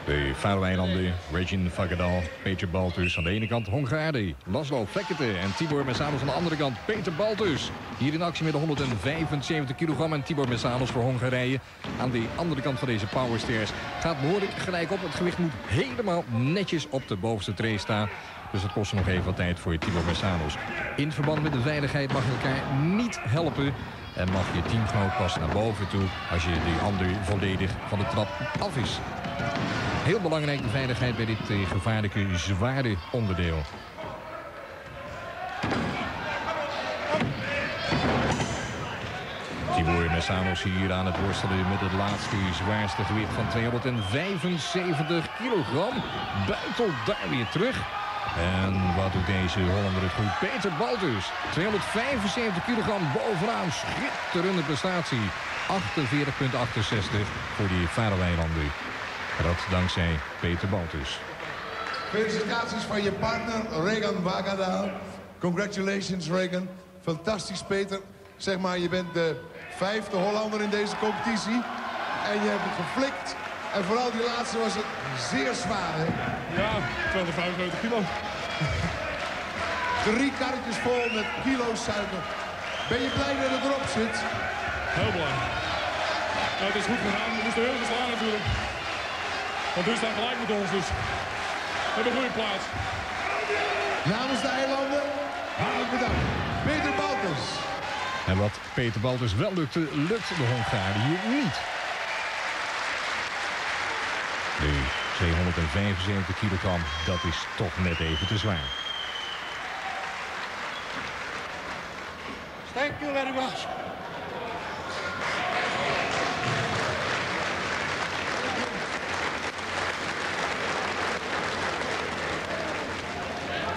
De Faroe-eilanden, Regin Vágadal, Peter Baltus aan de ene kant, Hongaren, Laszlo Fekete en Tibor Meszanos aan de andere kant. Peter Baltus hier in actie met de honderdvijfenzeventig kilogram en Tibor Meszanos voor Hongarije. Aan de andere kant van deze Power Stairs gaat behoorlijk gelijk op. Het gewicht moet helemaal netjes op de bovenste tree staan. Dus dat kost nog even wat tijd voor Tibor Meszanos. In verband met de veiligheid mag je elkaar niet helpen. En mag je teamgenoot pas naar boven toe als je die ander volledig van de trap af is. Heel belangrijk de veiligheid bij dit eh, gevaarlijke, zware onderdeel. Tibor Meszanos hier aan het worstelen met het laatste zwaarste gewicht van tweehonderdvijfenzeventig kilogram. Buitelt daar weer terug. En wat doet deze Hollander het goed? Peter Baltus, tweehonderdvijfenzeventig kilogram bovenaan. Schitterende prestatie. achtenveertig komma achtenzestig voor die Faroe-eilanden. Dat dankzij Peter Baltus. Felicitaties van je partner Regin Vágadal. Congratulations Regin. Fantastisch, Peter. Zeg maar, je bent de vijfde Hollander in deze competitie. En je hebt het geflikt. En vooral die laatste was het zeer zwaar, hè? Ja, tweehonderdvijfenzeventig kilo. Drie karretjes vol met kilo's suiker. Ben je blij dat het erop zit? Heel blij. Ja, het is goed gegaan. We moesten heel veel slaan natuurlijk. Want hun staan gelijk met ons, dus we hebben een goede plaats. Namens de eilanden, hartelijk bedankt. Peter Baltus. En wat Peter Baltus wel lukte, lukt de Hongaren hier niet. Nu, tweehonderdvijfenzeventig kilogram, dat is toch net even te zwaar. Thank you very much.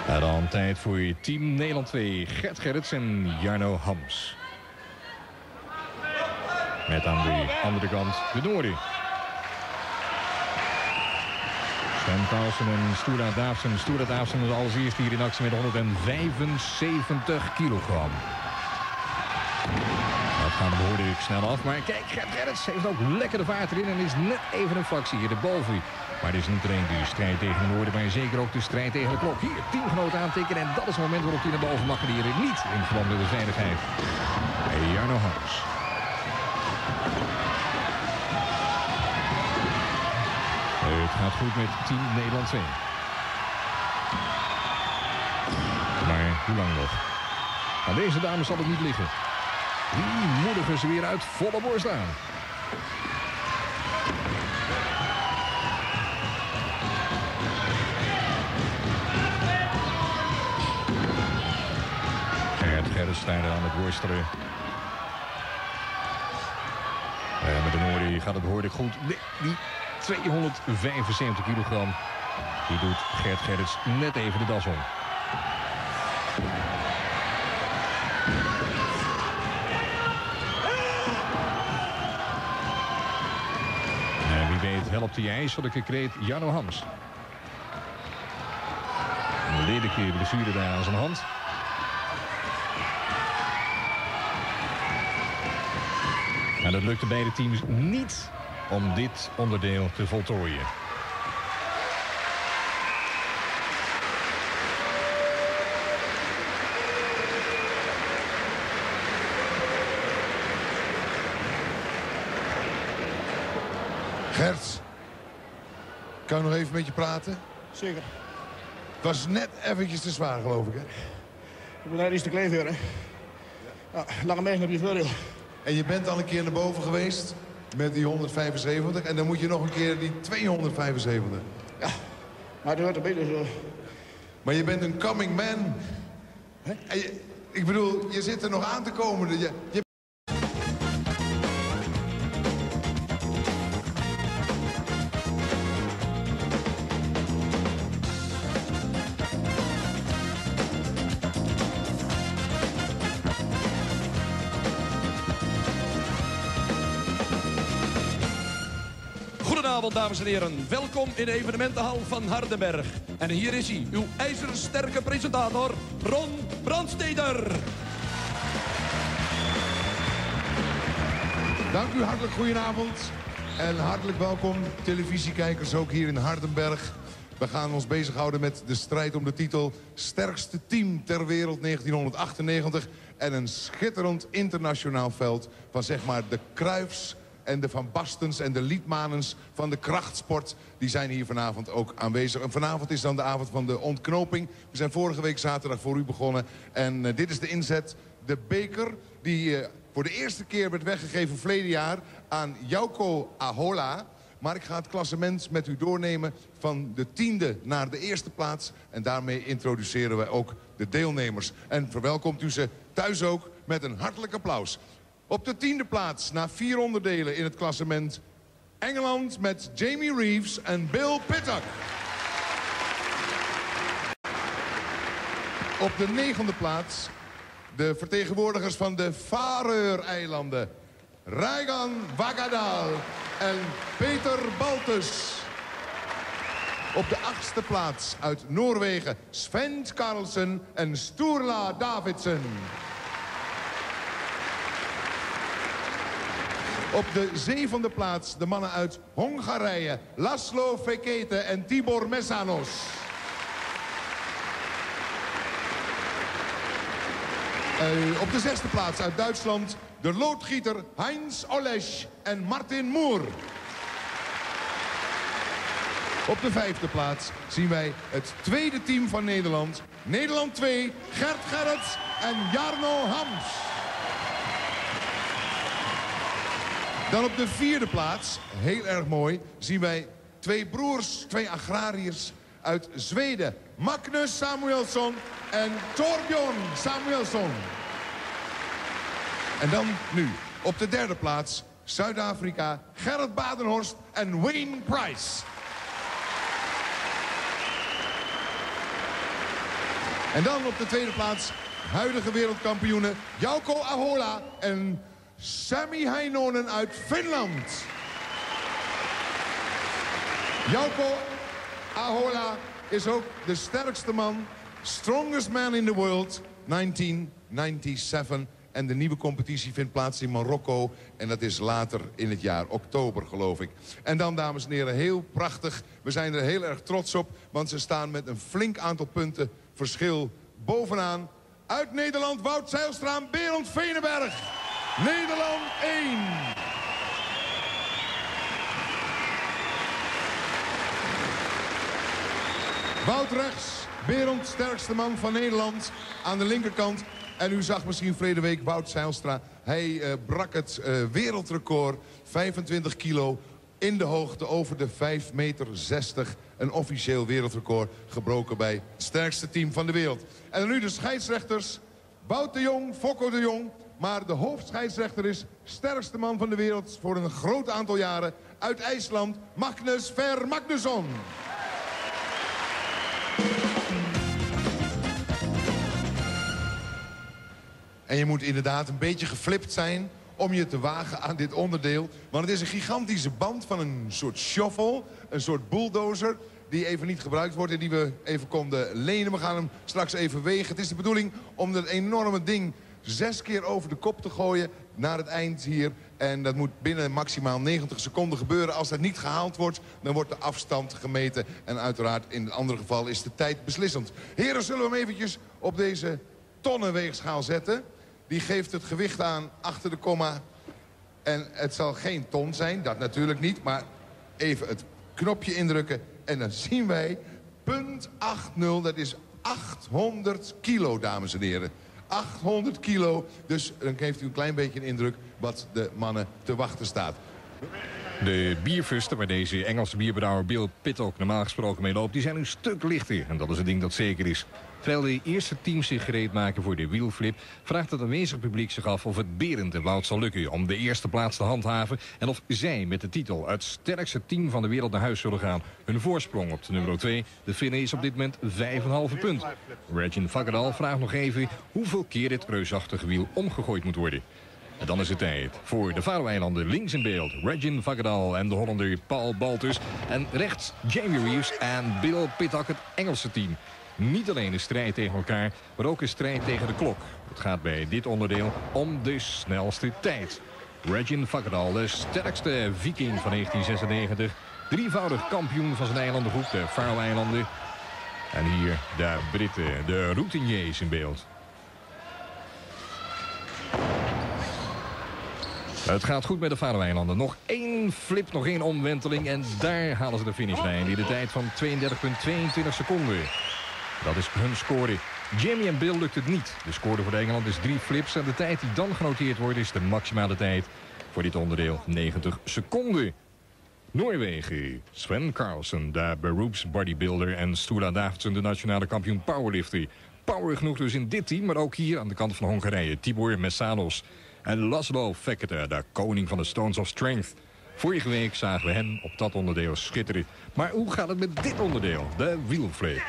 En dan tijd voor je team Nederland twee, Gert Gerrits en Jarno Hams. Met aan de andere kant de Noorden. Svend Karlsen en Sturla Davidsen. Sturla Davidsen is als eerste hier in actie met honderdvijfenzeventig kilogram. Dat gaan we behoorlijk snel af, maar kijk, Gert Gerrits heeft ook lekker de vaart erin en is net even een fractie hier, de balvliet. Maar dit is niet alleen de strijd tegen de Noorden, maar zeker ook de strijd tegen de klok. Hier, teamgenoot aantikken en dat is het moment waarop hij naar boven mag leren. Niet in verband met de veiligheid. Jarno Hams. Het gaat goed met team Nederland twee. Maar hoe lang nog? Aan deze dames zal het niet liggen. Die moedigen ze weer uit volle borst aan. Gert Gerrits aan het worstelen. En met de Noordi gaat het behoorlijk goed. Nee, die tweehonderdvijfenzeventig kilogram. Die doet Gert Gerrits net even de das om. Helpt die ijselijke kreet Jarno Hams. Een lelijke blessure daar aan zijn hand. Maar dat lukte beide teams niet om dit onderdeel te voltooien. Gert, kan ik nog even met je praten? Zeker. Het was net eventjes te zwaar, geloof ik, hè? Ik ben iets te klein weer, hè? Ja, lange weg naar die voordeel. En je bent al een keer naar boven geweest met die honderdvijfenzeventig en dan moet je nog een keer die tweehonderdvijfenzeventig. Ja, maar het werd een beetje zo. Maar je bent een coming man. Hè? En je, ik bedoel, je zit er nog aan te komen. Je, je... Dames en heren, welkom in de evenementenhal van Hardenberg. En hier is hij, uw ijzersterke presentator, Ron Brandsteder. Dank u, hartelijk goedenavond. En hartelijk welkom, televisiekijkers, ook hier in Hardenberg. We gaan ons bezighouden met de strijd om de titel Sterkste Team ter Wereld negentienhonderdachtennegentig. En een schitterend internationaal veld van zeg maar de Cruyffs en de Van Bastens en de Liedmanens van de krachtsport, die zijn hier vanavond ook aanwezig. En vanavond is dan de avond van de ontknoping. We zijn vorige week zaterdag voor u begonnen. En uh, dit is de inzet. De beker die uh, voor de eerste keer werd weggegeven verleden jaar aan Jouko Ahola. Maar ik ga het klassement met u doornemen van de tiende naar de eerste plaats. En daarmee introduceren we ook de deelnemers. En verwelkomt u ze thuis ook met een hartelijk applaus. Op de tiende plaats, na vier onderdelen in het klassement, Engeland met Jamie Reeves en Bill Pittuck. Op de negende plaats, de vertegenwoordigers van de Faroe-eilanden, Regin Vágadal en Peter Baltus. Op de achtste plaats uit Noorwegen, Svend Karlsen en Sturla Davidsen. Op de zevende plaats de mannen uit Hongarije, Laszlo Fekete en Tibor Meszanos. Uh, op de zesde plaats uit Duitsland de loodgieter Heinz Ollesch en Martin Muhr. Op de vijfde plaats zien wij het tweede team van Nederland. Nederland twee, Gert Gerrits en Jarno Hams. Dan op de vierde plaats, heel erg mooi, zien wij twee broers, twee agrariërs uit Zweden. Magnus Samuelsson en Torbjörn Samuelsson. En dan nu, op de derde plaats, Zuid-Afrika, Gerrit Badenhorst en Wayne Price. En dan op de tweede plaats huidige wereldkampioenen Jouko Ahola en Sammy Heinonen uit Finland. Jouko Ahola is ook de sterkste man, strongest man in the world, negentien negenennegentig. En de nieuwe competitie vindt plaats in Marokko. En dat is later in het jaar, oktober geloof ik. En dan, dames en heren, heel prachtig. We zijn er heel erg trots op, want ze staan met een flink aantal punten verschil bovenaan. Uit Nederland, Wout Zijlstra en Berend Veneberg. Nederland één. Wout rechts, Berend sterkste man van Nederland aan de linkerkant. En u zag misschien verleden week Wout Zijlstra. Hij uh, brak het uh, wereldrecord, vijfentwintig kilo in de hoogte over de vijf meter zestig. Een officieel wereldrecord gebroken bij het sterkste team van de wereld. En nu de scheidsrechters. Wout de Jong, Fokko de Jong. Maar de hoofdscheidsrechter is sterkste man van de wereld voor een groot aantal jaren. Uit IJsland, Magnus Ver Magnusson. En je moet inderdaad een beetje geflipt zijn om je te wagen aan dit onderdeel. Want het is een gigantische band van een soort shovel, een soort bulldozer, die even niet gebruikt wordt en die we even konden lenen. We gaan hem straks even wegen. Het is de bedoeling om dat enorme ding zes keer over de kop te gooien naar het eind hier. En dat moet binnen maximaal negentig seconden gebeuren. Als dat niet gehaald wordt, dan wordt de afstand gemeten. En uiteraard in het andere geval is de tijd beslissend. Heren, zullen we hem eventjes op deze tonnenweegschaal zetten? Die geeft het gewicht aan achter de komma. En het zal geen ton zijn, dat natuurlijk niet. Maar even het knopje indrukken en dan zien wij punt tachtig. Dat is achthonderd kilo, dames en heren. achthonderd kilo. Dus dan geeft u een klein beetje een indruk wat de mannen te wachten staat. De bierfusten waar deze Engelse bierbrouwer Bill Pittuck normaal gesproken mee loopt, die zijn een stuk lichter. En dat is een ding dat zeker is. Terwijl de eerste teams zich gereed maken voor de wielflip, vraagt het aanwezig publiek zich af of het Berend en Wout zal lukken om de eerste plaats te handhaven en of zij met de titel het sterkste team van de wereld naar huis zullen gaan. Hun voorsprong op de nummer twee, de Finne, is op dit moment vijf komma vijf punt. Regin Vágadal vraagt nog even hoeveel keer dit reusachtige wiel omgegooid moet worden. En dan is het tijd voor de Faroe-eilanden, links in beeld Regin Vágadal en de Hollander Peter Baltus. En rechts Jamie Reeves en Bill Pittuck, het Engelse team. Niet alleen een strijd tegen elkaar, maar ook een strijd tegen de klok. Het gaat bij dit onderdeel om de snelste tijd. Regin Vágadal, de sterkste Viking van negentien zesennegentig. Drievoudig kampioen van zijn eilandengroep, de Faroe-eilanden. En hier de Britten, de routiniers in beeld. Het gaat goed met de Faroe-eilanden. Nog één flip, nog één omwenteling en daar halen ze de finishlijn in de tijd van tweeëndertig komma tweeëntwintig seconden. Dat is hun score. Jamie en Bill lukt het niet. De score voor Engeland is drie flips en de tijd die dan genoteerd wordt is de maximale tijd voor dit onderdeel, negentig seconden. Noorwegen, Svend Karlsen, de beroepsbodybuilder en Sturla Davidsen, de nationale kampioen powerlifter. Power genoeg dus in dit team, maar ook hier aan de kant van Hongarije, Tibor Meszanos. En Laszlo Fekete, de koning van de Stones of Strength. Vorige week zagen we hem op dat onderdeel schitteren. Maar hoe gaat het met dit onderdeel, de wielflip?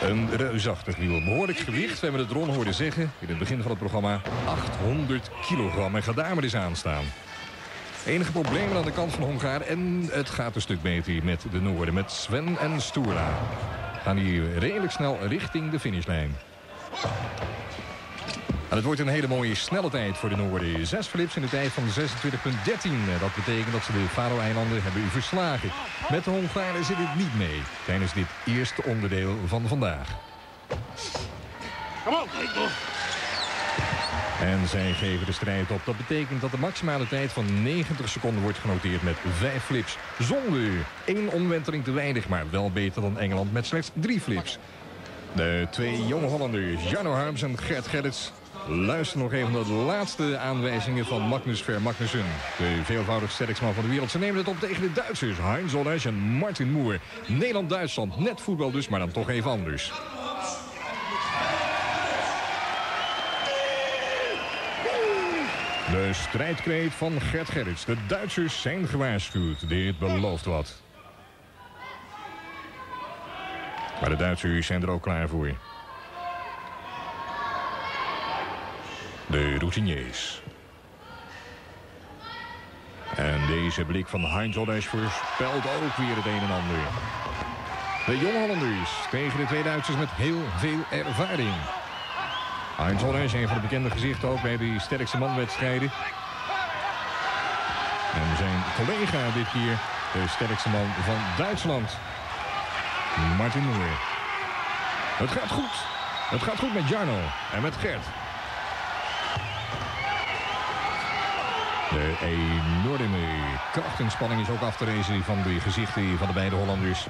Een reusachtig wiel, behoorlijk gewicht. We hebben het Ron hoorden zeggen in het begin van het programma. achthonderd kilogram en ga daar maar eens aan staan. Enige problemen aan de kant van Hongaar en het gaat een stuk beter hier met de Noorden. Met Sven en Sturla gaan hier redelijk snel richting de finishlijn. En het wordt een hele mooie snelle tijd voor de Noorden. Zes verlips in de tijd van zesentwintig dertien. Dat betekent dat ze de Faroe-eilanden hebben u verslagen. Met de Hongaren zit het niet mee tijdens dit eerste onderdeel van vandaag. Kom op! En zij geven de strijd op. Dat betekent dat de maximale tijd van negentig seconden wordt genoteerd met vijf flips. Zonde, één omwenteling te weinig, maar wel beter dan Engeland met slechts drie flips. De twee jonge Hollanders, Jarno Hams en Gert Gerrits, luisteren nog even naar de laatste aanwijzingen van Magnus Ver Magnusson. De veelvoudig sterkste man van de wereld. Ze nemen het op tegen de Duitsers, Heinz Ollesch en Martin Muhr. Nederland-Duitsland, net voetbal dus, maar dan toch even anders. De strijdkreet van Gert Gerrits. De Duitsers zijn gewaarschuwd. Dit belooft wat. Maar de Duitsers zijn er ook klaar voor. De routiniers. En deze blik van Heinz Ollesch voorspelt ook weer het een en ander. De jonge Hollanders tegen de twee Duitsers met heel veel ervaring. Heinz Ollesch, een van de bekende gezichten ook bij die sterkste manwedstrijden. En zijn collega dit keer, de sterkste man van Duitsland, Martin Muhr. Het gaat goed. Het gaat goed met Jarno en met Gert. De enorme kracht en spanning is ook af te lezen van de gezichten van de beide Hollanders.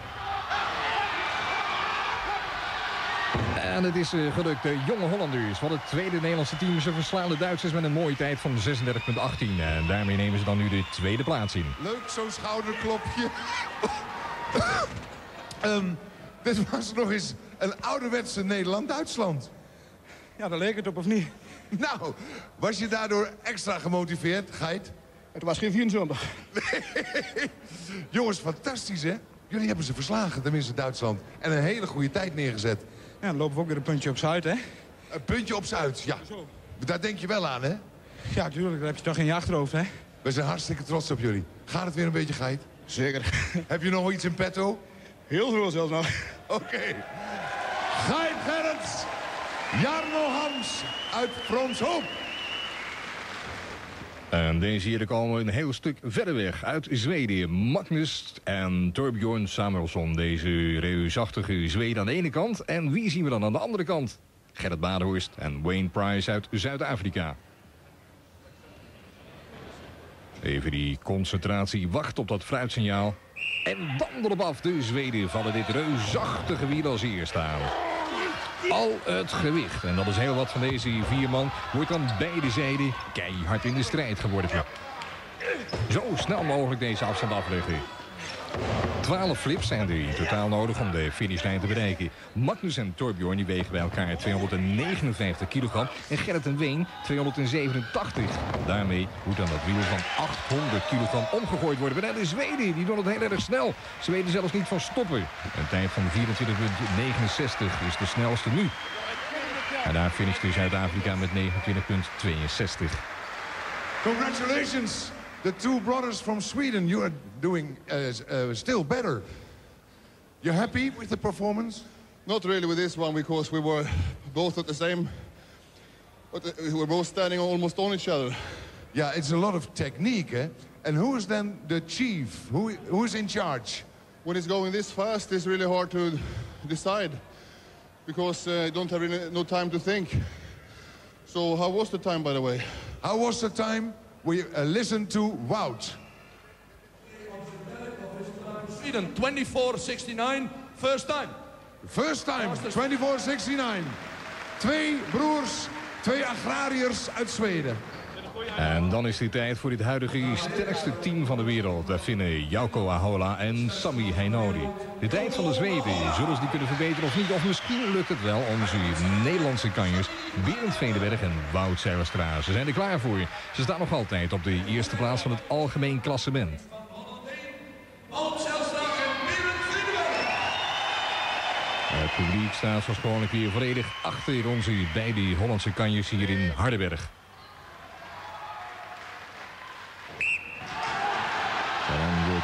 En het is gelukt. De jonge Hollanders van het tweede Nederlandse team. Ze verslaan de Duitsers met een mooie tijd van zesendertig achttien. En daarmee nemen ze dan nu de tweede plaats in. Leuk, zo'n schouderklopje. um, dit was nog eens een ouderwetse Nederland-Duitsland. Ja, daar leek het op, of niet? Nou, was je daardoor extra gemotiveerd, Geit? Het was geen vierentwintig. Nee. Jongens, fantastisch, hè? Jullie hebben ze verslagen, tenminste Duitsland. En een hele goede tijd neergezet. Ja, dan lopen we ook weer een puntje op Zuid, hè? Een puntje op Zuid, ja. Daar denk je wel aan, hè? Ja, natuurlijk. Daar heb je toch geen achterhoofd, hè? We zijn hartstikke trots op jullie. Gaat het weer een beetje, Geit? Zeker. Heb je nog iets in petto? Heel veel zelfs nog. Oké. Okay. Geit Gerrits, Jarno Hams uit Franshoop. En deze hier komen een heel stuk verder weg. Uit Zweden, Magnus en Torbjörn Samuelsson. Deze reusachtige Zweden aan de ene kant. En wie zien we dan aan de andere kant? Gerrit Badenhorst en Wayne Price uit Zuid-Afrika. Even die concentratie, wacht op dat fruitsignaal. En dan erop af, de Zweden vallen dit reusachtige wiel als eerste aan. Al het gewicht, en dat is heel wat van deze vier man, wordt aan beide zijden keihard in de strijd geworpen. Zo snel mogelijk deze afstand afleggen. Twaalf flips zijn er in totaal nodig om de finishlijn te bereiken. Magnus en Torbjörn die wegen bij elkaar tweehonderdnegenenvijftig kilogram en Gerrit en Ween tweehonderdzevenentachtig. Daarmee moet dan dat wiel van achthonderd kilogram omgegooid worden. Maar de Zweden die doen het heel erg snel. Ze weten zelfs niet van stoppen. Een tijd van vierentwintig negenenzestig is de snelste nu. En daar finisht dus Zuid-Afrika met negenentwintig tweeënzestig. Congratulations! The two brothers from Sweden, you are doing uh, uh, still better. You're happy with the performance? Not really with this one, because we were both at the same... But we were both standing almost on each other. Yeah, it's a lot of technique, eh? And who is then the chief? Who, who is in charge? When it's going this fast, it's really hard to decide, because I uh, don't have really no time to think. So how was the time, by the way? How was the time? We uh, listen to Wout. Sweden, twenty-four sixty-nine, first time. First time, twenty-four sixty-nine. Twee broers, twee agrariërs uit Zweden. En dan is die tijd voor dit huidige sterkste team van de wereld. Daar vinden Jouko Ahola en Sammy Heinonen. De tijd van de Zweden. Zullen ze die kunnen verbeteren of niet? Of misschien lukt het wel onze Nederlandse kanjers Berend Veneberg en Wout Zijlstra. Ze zijn er klaar voor. Ze staan nog altijd op de eerste plaats van het algemeen klassement. Het publiek staat zoals gewoonlijk weer volledig achter onze beide Hollandse kanjers hier in Hardenberg.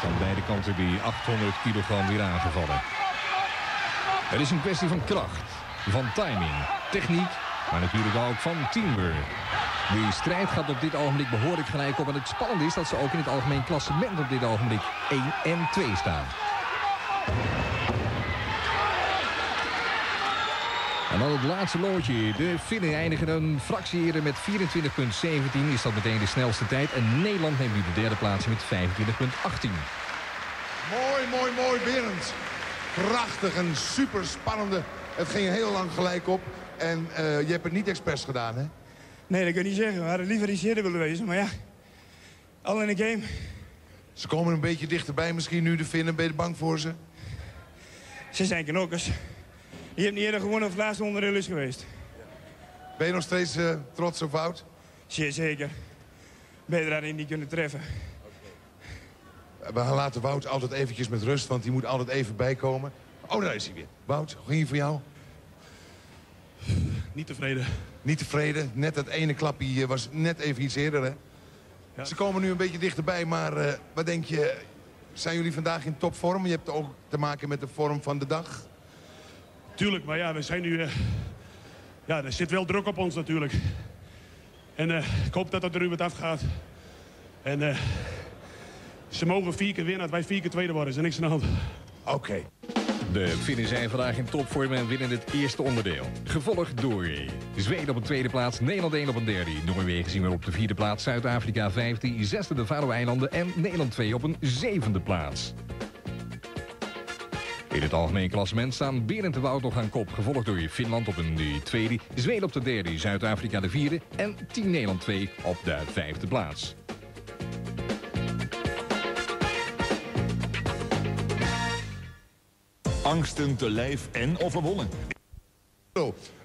Aan beide kanten die achthonderd kilogram weer aangevallen. Het is een kwestie van kracht, van timing, techniek Maar natuurlijk ook van Teamburg. Die strijd gaat op dit ogenblik behoorlijk gelijk op. En het spannende is dat ze ook in het algemeen klassement op dit ogenblik één en twee staan. En dan het laatste loodje. De Finnen eindigen een fractie eerder met vierentwintig komma zeventien. Is dat meteen de snelste tijd. En Nederland neemt nu de derde plaats met vijfentwintig komma achttien. Mooi, mooi, mooi, Berend. Prachtig en super spannende. Het ging heel lang gelijk op. En uh, je hebt het niet expres gedaan, hè? Nee, dat kun je niet zeggen. We hadden liever iets eerder willen wezen. Maar ja, al in de game. Ze komen een beetje dichterbij misschien nu, de Finnen. Ben je bang voor ze? Ze zijn knokkers. Je hebt niet eerder gewonnen of het laatste onderdeel is geweest. Ben je nog steeds uh, trots op Wout? Zeker. Beter had ik niet kunnen treffen. Okay. We gaan laten Wout altijd eventjes met rust, want die moet altijd even bijkomen. Oh, daar is hij weer. Wout, hoe ging hij voor jou? Niet tevreden. Niet tevreden. Net dat ene klapje was net even iets eerder, hè? Ja. Ze komen nu een beetje dichterbij, maar uh, wat denk je? Zijn jullie vandaag in topvorm? Je hebt ook te maken met de vorm van de dag. Tuurlijk, maar ja, we zijn nu... Uh, ja, er zit wel druk op ons natuurlijk. En uh, ik hoop dat dat er nu wat afgaat. En uh, ze mogen vier keer winnen, dat wij vier keer tweede worden. Is er niks aan de hand. Oké. Okay. De Finnen zijn vandaag in topvorm en winnen het eerste onderdeel. Gevolgd door Zweden op een tweede plaats, Nederland één op een derde. Noorwegen zien we op de vierde plaats, Zuid-Afrika vijftien, zesde de Faroe-eilanden en Nederland twee op een zevende plaats. In het algemeen klassement staan Berend en Wout nog aan kop. Gevolgd door Finland op een tweede, Zweden op de derde, Zuid-Afrika de vierde en Team Nederland twee op de vijfde plaats. Angsten te lijf en overwonnen.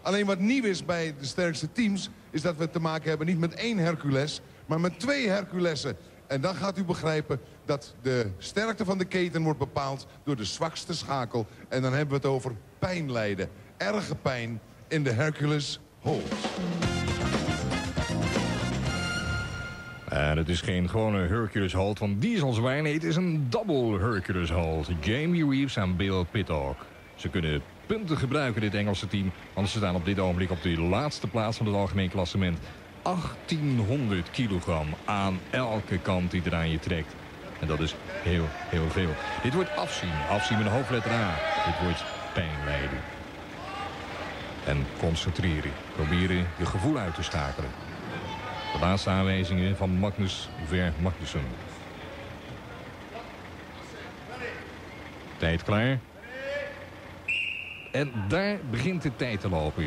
Alleen wat nieuw is bij de sterkste teams is dat we te maken hebben niet met één Hercules, maar met twee Herculessen. En dan gaat u begrijpen dat de sterkte van de keten wordt bepaald door de zwakste schakel. En dan hebben we het over pijnlijden. Erge pijn in de Hercules Hold. En het is geen gewone Hercules Hold, want die is al zwaar. Nee, het is een double Hercules Hold. Jamie Reeves en Bill Pittuck. Ze kunnen punten gebruiken, dit Engelse team. Want ze staan op dit ogenblik op de laatste plaats van het algemeen klassement. achttienhonderd kilogram aan elke kant die er aan je trekt. En dat is heel, heel veel. Dit wordt afzien. Afzien met een hoofdletter A. Dit wordt pijnlijden. En concentreren. Proberen je gevoel uit te schakelen. De laatste aanwijzingen van Magnus Ver Magnusson. Tijd klaar. En daar begint de tijd te lopen.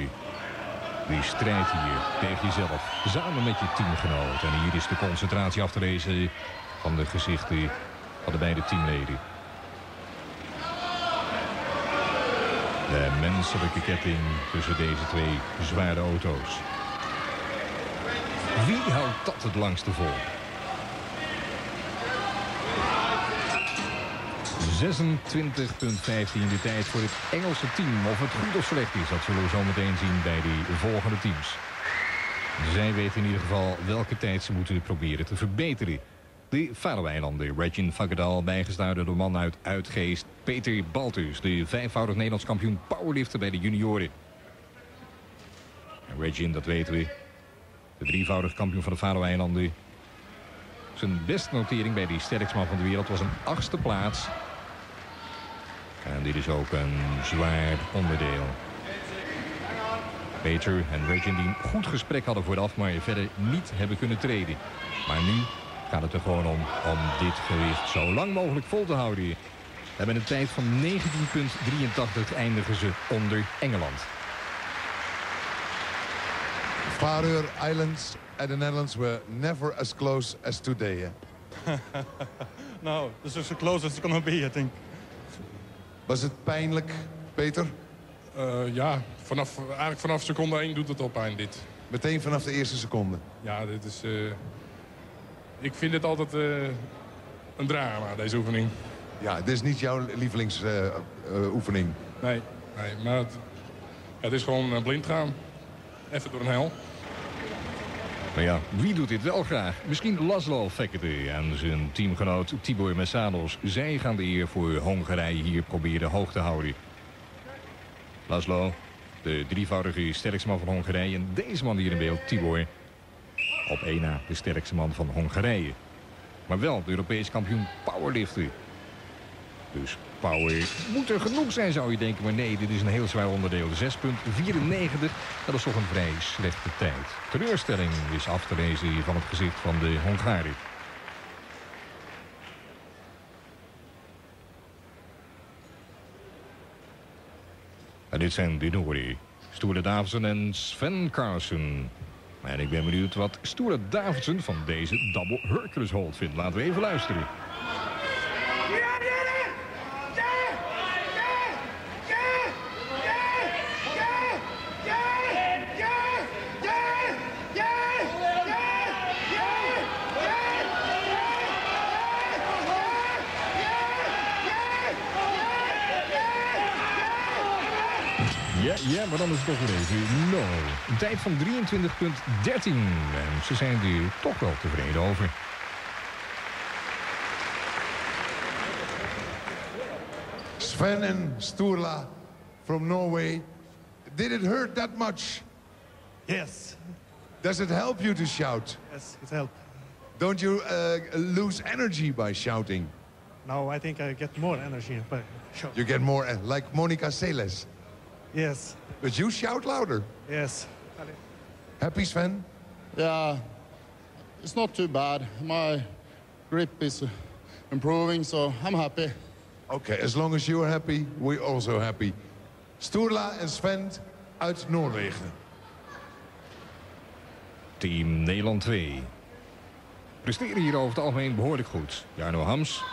Die strijd hier tegen jezelf, samen met je teamgenoot. En hier is de concentratie af te lezen van de gezichten van de beide teamleden. De menselijke ketting tussen deze twee zware auto's. Wie houdt dat het langste vol? zesentwintig komma vijftien de tijd voor het Engelse team. Of het goed of slecht is, dat zullen we zo meteen zien bij de volgende teams. Zij weten in ieder geval welke tijd ze moeten proberen te verbeteren. De Faroe-eilanden, Regin Vágadal, bijgestaan door de man uit Uitgeest, Peter Baltus, de vijfvoudig Nederlands kampioen powerlifter bij de junioren. En Regin, dat weten we, de drievoudig kampioen van de Faroe-eilanden. Zijn beste notering bij de sterkste man van de wereld was een achtste plaats. En dit is ook een zwaar onderdeel. Peter en Regin die een goed gesprek hadden vooraf, maar verder niet hebben kunnen treden. Maar nu gaat het er gewoon om om dit gewicht zo lang mogelijk vol te houden. En met een tijd van negentien komma drieëntachtig eindigen ze onder Engeland. Faroe Islands and the Netherlands were never as close as today. Eh? No, this is as close as it's gonna be, I think. Was het pijnlijk, Peter? Uh, ja, vanaf, eigenlijk vanaf seconde één doet het al pijn, dit. Meteen vanaf de eerste seconde? Ja, dit is... Uh, ik vind dit altijd uh, een drama, deze oefening. Ja, dit is niet jouw lievelingsoefening? Uh, uh, nee, nee, maar het, het is gewoon blind gaan. Even door een hel. Maar ja, wie doet dit wel graag? Misschien Laszlo Fekete en zijn teamgenoot Tibor Meszanos. Zij gaan de eer voor Hongarije hier proberen hoog te houden. Laszlo, De drievoudige sterkste man van Hongarije. En deze man hier in beeld, Tibor. Op één na de sterkste man van Hongarije. Maar wel de Europees kampioen powerliften. Dus power moet er genoeg zijn, zou je denken. Maar nee, dit is een heel zwaar onderdeel. zes komma vierennegentig. Dat is toch een vrij slechte tijd. Teleurstelling is af te lezen hier van het gezicht van de Hongaren. En dit zijn de Noorden. Sturla Davidsen en Svend Karlsen. En ik ben benieuwd wat Sturla Davidsen van deze double Hercules hold vindt. Laten we even luisteren. Ja, ja, maar dan is het toch weer even. No. Een tijd van drieëntwintig komma dertien. En ze zijn er toch wel tevreden over. Sven and Sturla from Norway. Did it hurt that much? Yes. Does it help you to shout? Yes, it helps. Don't you uh, lose energy by shouting? No, I think I get more energy by shouting. You get more, like Monica Seles. Yes. But you shout louder. Yes. Happy, Sven? Yeah. It's not too bad. My grip is improving, so I'm happy. Okay, as long as you are happy, we're also happy. Sturla en Sven uit Noorwegen. Team Nederland twee. Presteren hier over het algemeen behoorlijk goed. Jarno Hams,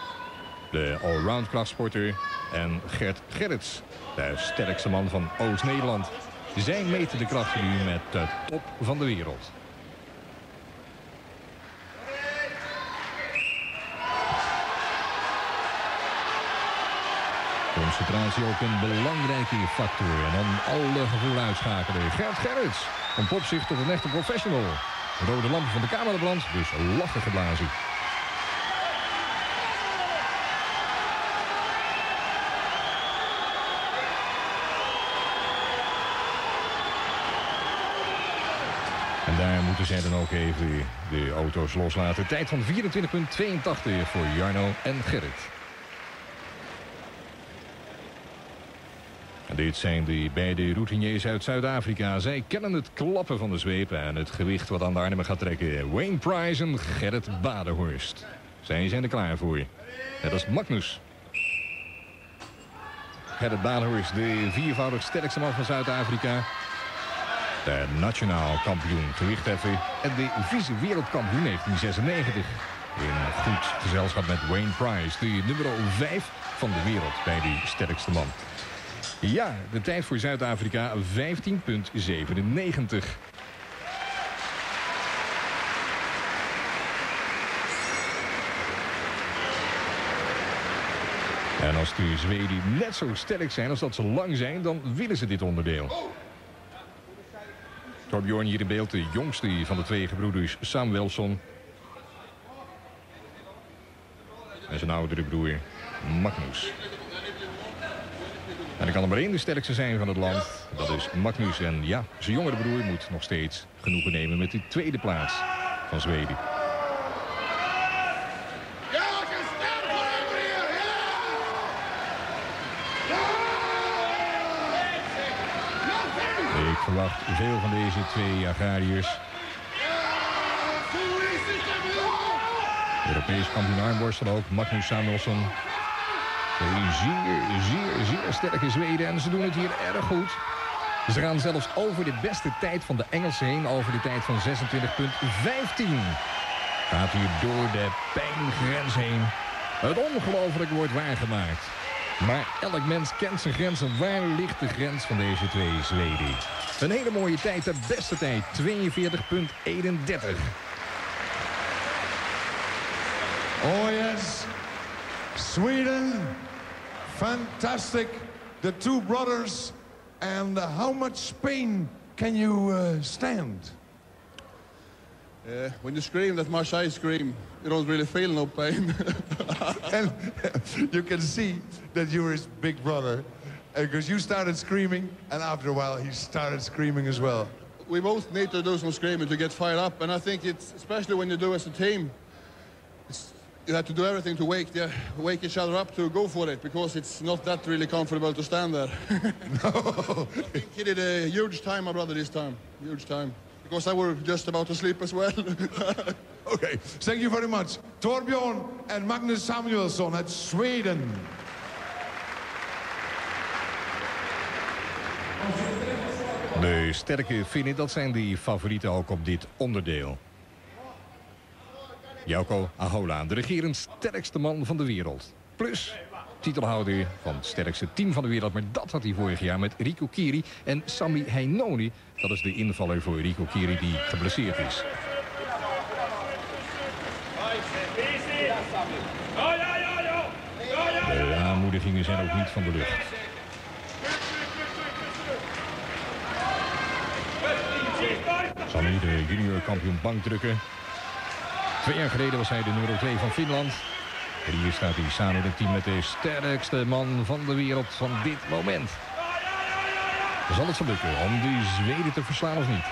de allround krachtsporter, en Gert Gerrits, de sterkste man van Oost-Nederland. Zij meten de krachten nu met de top van de wereld. Concentratie ook een belangrijke factor. En dan alle gevoel uitschakelen. Gert Gerrits, een popzicht tot een echte professional. Rode lampen van de camera brandt, dus lachen geblazen. Daar moeten zij dan ook even de auto's loslaten. Tijd van vierentwintig komma tweeëntachtig voor Jarno en Gerrit. En dit zijn de beide routiniers uit Zuid-Afrika. Zij kennen het klappen van de zweep en het gewicht wat aan de armen gaat trekken. Wayne Price en Gerrit Badenhorst. Zij zijn er klaar voor. Dat is Magnus. Gerrit Badenhorst, de viervoudig sterkste man van Zuid-Afrika. De nationaal kampioen gewichtheffen en de vice-wereldkampioen negentien zesennegentig. In goed gezelschap met Wayne Price, de nummer vijf van de wereld bij die sterkste man. Ja, de tijd voor Zuid-Afrika vijftien komma zevenennegentig. En als de Zweden net zo sterk zijn als dat ze lang zijn, dan willen ze dit onderdeel. Torbjörn hier in beeld, de jongste van de twee gebroeders Samuelsson. En zijn oudere broer Magnus. En er kan er maar één de sterkste zijn van het land. Dat is Magnus. En ja, zijn jongere broer moet nog steeds genoegen nemen met de tweede plaats van Zweden. Ik verwacht veel van deze twee agrariërs. Europees kampioen armborstel ook, Magnus Samuelsson. Een zeer, zeer, zeer sterke Zweden en ze doen het hier erg goed. Ze gaan zelfs over de beste tijd van de Engelsen heen, over de tijd van zesentwintig komma vijftien. Gaat hier door de pijngrens heen. Het ongelooflijk wordt waargemaakt. Maar elk mens kent zijn grens en waar ligt de grens van deze twee Zweden? Een hele mooie tijd, de beste tijd, tweeënveertig komma eenendertig. Oh yes, Sweden, fantastic, the two brothers, and how much pain can you uh, stand? Uh, when you scream that much, I scream, you don't really feel no pain. And you can see that you're his big brother. Because you started screaming, and after a while he started screaming as well. We both need to do some screaming to get fired up, and I think it's, especially when you do as a team, it's, you have to do everything to wake, the, wake each other up to go for it, because it's not that really comfortable to stand there. No. I think he did a huge time, my brother, this time, huge time, because I were just about to sleep as well. Okay, thank you very much. Torbjörn and Magnus Samuelsson at Sweden. De sterke Finnen, dat zijn die favorieten ook op dit onderdeel. Jouko Ahola, de regerend sterkste man van de wereld. Plus titelhouder van het sterkste team van de wereld. Maar dat had hij vorig jaar met Riku Kiri en Sammy Heinonen. Dat is de invaller voor Riku Kiri die geblesseerd is. De aanmoedigingen zijn ook niet van de lucht. Sammy, de junior kampioen bankdrukken. Twee jaar geleden was hij de nummer twee van Finland. En hier staat hij samen in het team met de sterkste man van de wereld van dit moment. Zal het gelukken om de Zweden te verslaan of niet?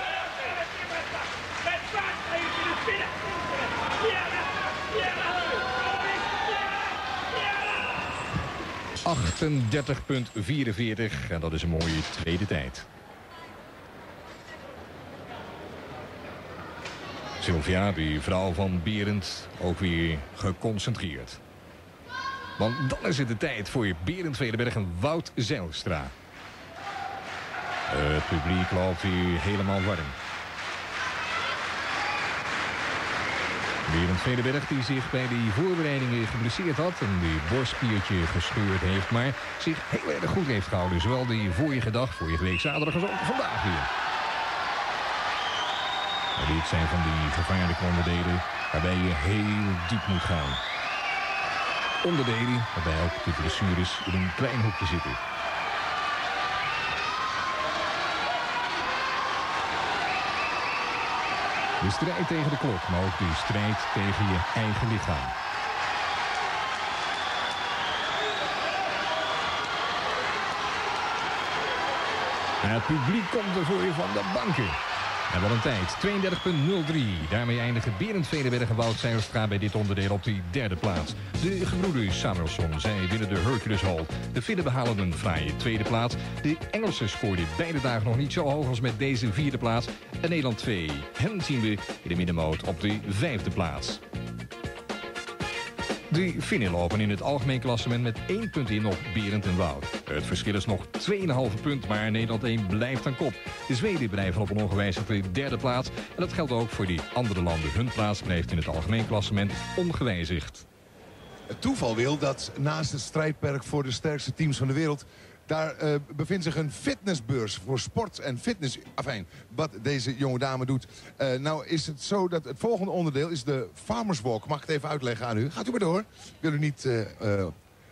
achtendertig vierenveertig en dat is een mooie tweede tijd. Sylvia, die vrouw van Berend, ook weer geconcentreerd. Want dan is het de tijd voor Berend Veneberg en Wout Zijlstra. Het publiek loopt hier helemaal warm. Berend Veneberg, die zich bij die voorbereidingen geblesseerd had en die borstspiertje gescheurd heeft, maar zich heel erg goed heeft gehouden. Zowel die vorige dag, vorige week zaterdag, als ook vandaag weer. Dit zijn van die gevaarlijke onderdelen waarbij je heel diep moet gaan. Onderdelen waarbij ook de blessures in een klein hoekje zitten. De strijd tegen de klok, maar ook de strijd tegen je eigen lichaam. En het publiek komt er voor je van de banken. En wat een tijd, tweeëndertig nul drie. Daarmee eindigen Berend Veneberg en Wout Zijlstra bij dit onderdeel op die derde plaats. De gebroeders Samuelsson, zij winnen de Hercules Hall. De Finnen behalen een fraaie tweede plaats. De Engelsen scoorden beide dagen nog niet zo hoog als met deze vierde plaats. En Nederland twee. Hen zien we in de middenmoot op de vijfde plaats. De Finnen lopen in het algemeen klassement met één punt in op Berend en Wout. Het verschil is nog twee komma vijf punt, maar Nederland één blijft aan kop. De Zweden blijven op een ongewijzigde derde plaats. En dat geldt ook voor die andere landen. Hun plaats blijft in het algemeen klassement ongewijzigd. Het toeval wil dat naast het strijdperk voor de sterkste teams van de wereld... daar uh, bevindt zich een fitnessbeurs voor sport en fitness. Afijn, wat deze jonge dame doet. Uh, nou is het zo dat het volgende onderdeel is de Farmers Walk. Mag ik het even uitleggen aan u? Gaat u maar door. Wil u niet uh, uh,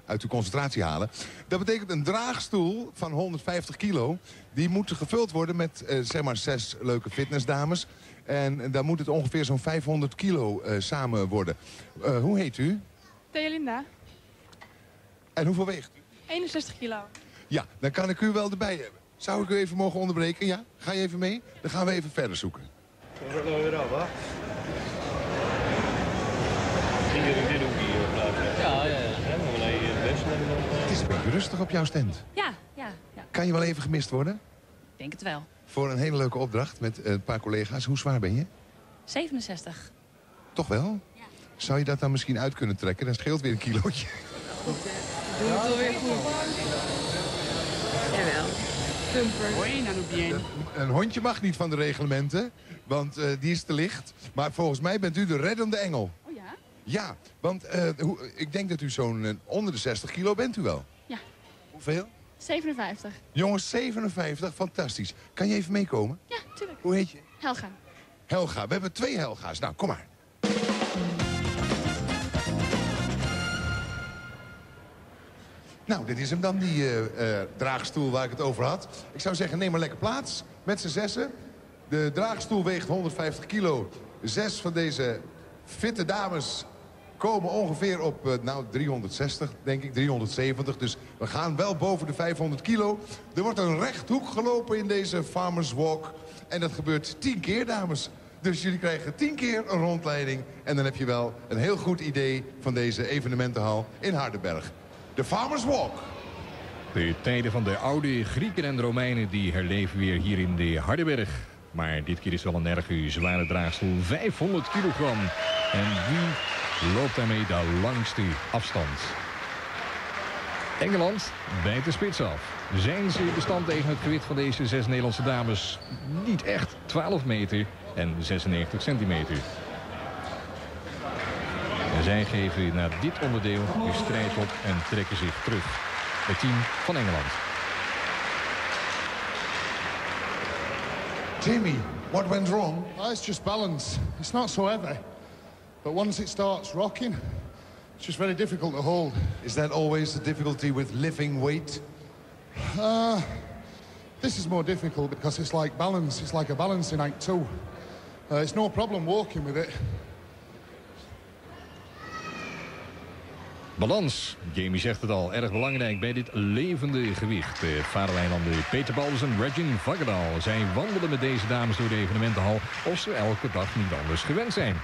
uit uw concentratie halen. Dat betekent een draagstoel van honderdvijftig kilo. Die moet gevuld worden met uh, zeg maar zes leuke fitnessdames. En daar moet het ongeveer zo'n vijfhonderd kilo uh, samen worden. Uh, hoe heet u? Telinda. En hoeveel weegt u? eenenzestig kilo. Ja, dan kan ik u wel erbij hebben. Zou ik u even mogen onderbreken? Ja? Ga je even mee? Dan gaan we even verder zoeken. Het is een beetje rustig op jouw stand. Ja, ja, ja. Kan je wel even gemist worden? Ik denk het wel. Voor een hele leuke opdracht met een paar collega's. Hoe zwaar ben je? zevenenzestig. Toch wel? Ja. Zou je dat dan misschien uit kunnen trekken? Dan scheelt weer een kilootje. Doe het alweer goed. Jawel. Een, een hondje mag niet van de reglementen, want uh, die is te licht. Maar volgens mij bent u de reddende engel. Oh ja? Ja, want uh, hoe, ik denk dat u zo'n uh, onder de zestig kilo bent u wel. Ja. Hoeveel? zevenenvijftig. Jongens, zevenenvijftig, fantastisch. Kan je even meekomen? Ja, tuurlijk. Hoe heet je? Helga. Helga, we hebben twee Helga's. Nou, kom maar. Nou, dit is hem dan, die uh, uh, draagstoel waar ik het over had. Ik zou zeggen, neem maar lekker plaats met z'n zessen. De draagstoel weegt honderdvijftig kilo. Zes van deze fitte dames komen ongeveer op uh, nou, driehonderdzestig, denk ik, driehonderdzeventig. Dus we gaan wel boven de vijfhonderd kilo. Er wordt een rechthoek gelopen in deze Farmers Walk. En dat gebeurt tien keer, dames. Dus jullie krijgen tien keer een rondleiding. En dan heb je wel een heel goed idee van deze evenementenhal in Hardenberg. De Farmers Walk. De tijden van de oude Grieken en Romeinen die herleven weer hier in de Hardenberg. Maar dit keer is wel een erg zware draagstoel, vijfhonderd kilogram. En wie loopt daarmee de langste afstand? Engeland bijt de spits af. Zijn ze bestand tegen het gewicht van deze zes Nederlandse dames? Niet echt. twaalf meter en zesennegentig centimeter. En zij geven na dit onderdeel de strijd op en trekken zich terug. Het team van Engeland. Jamie, what went wrong? Oh, it's just balance. It's not so heavy. But once it starts rocking, it's just very difficult to hold. Is that always the difficulty with lifting weight? Uh, this is more difficult because it's like balance. It's like a balancing act too. Uh, it's no problem walking with it. Balans, Jamie zegt het al, erg belangrijk bij dit levende gewicht. De Faroe-eilanden Peter Baltus en Regin Vágadal. Zij wandelen met deze dames door de evenementenhal of ze elke dag niet anders gewend zijn.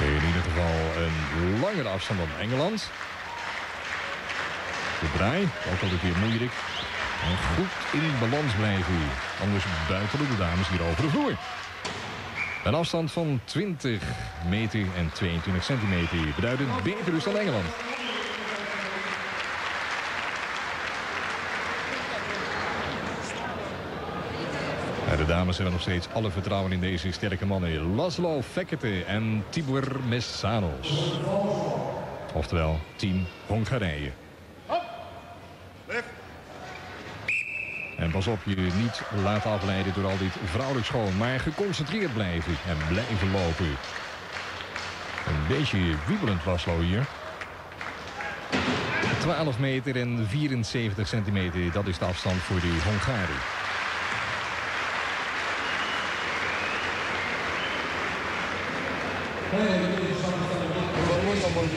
In ieder geval een langere afstand dan Engeland. De draai, ook al een keer moeilijk. En goed in balans blijven. Anders buitelen de dames hier over de vloer. Een afstand van twintig meter en tweeëntwintig centimeter. Beduidend beter dus dan Engeland. De dames hebben nog steeds alle vertrouwen in deze sterke mannen. Laszlo Fekete en Tibor Meszanos. Oftewel team Hongarije. En pas op, je niet laten afleiden door al dit vrouwelijk schoon. Maar geconcentreerd blijven en blijven lopen. Een beetje wiebelend Laszlo hier. twaalf meter en vierenzeventig centimeter, dat is de afstand voor de Hongaren.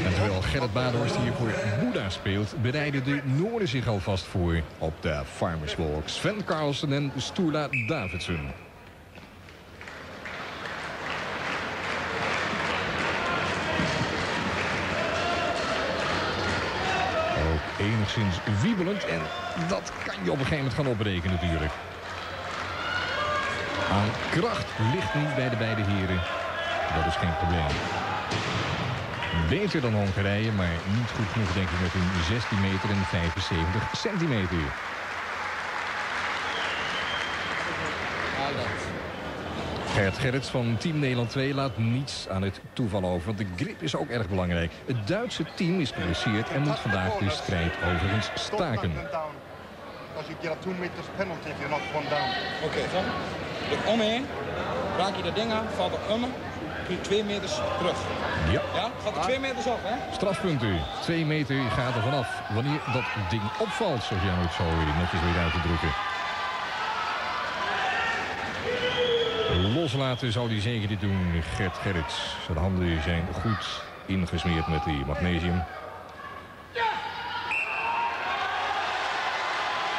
En terwijl Gerrit Badenhorst hier voor Boeddha speelt, bereiden de Noorden zich alvast voor op de Farmers Walk. Svend Karlsen en Sturla Davidsen. Ook enigszins wiebelend en dat kan je op een gegeven moment gaan opbreken natuurlijk. Aan kracht ligt niet bij de beide heren. Dat is geen probleem. Beter dan Hongarije, maar niet goed genoeg denk ik met hun zestien meter en vijfenzeventig centimeter. Gert Gerrits van Team Nederland twee laat niets aan het toeval over, want de grip is ook erg belangrijk. Het Duitse team is geblesseerd en moet vandaag de strijd overigens staken. Als je get a two meters penalty if you're not one down. Oké, dan loop omheen, raak je de ding aan, valt er om. Nu twee meters terug. Ja. Ja, gaat er twee meters af, hè? Strafpunt u. Twee meter gaat er vanaf. Wanneer dat ding opvalt, zoals jij het zo netjes weer uit te drukken. Loslaten zou hij zeker dit doen, Gert Gerrits. Zijn handen zijn goed ingesmeerd met die magnesium.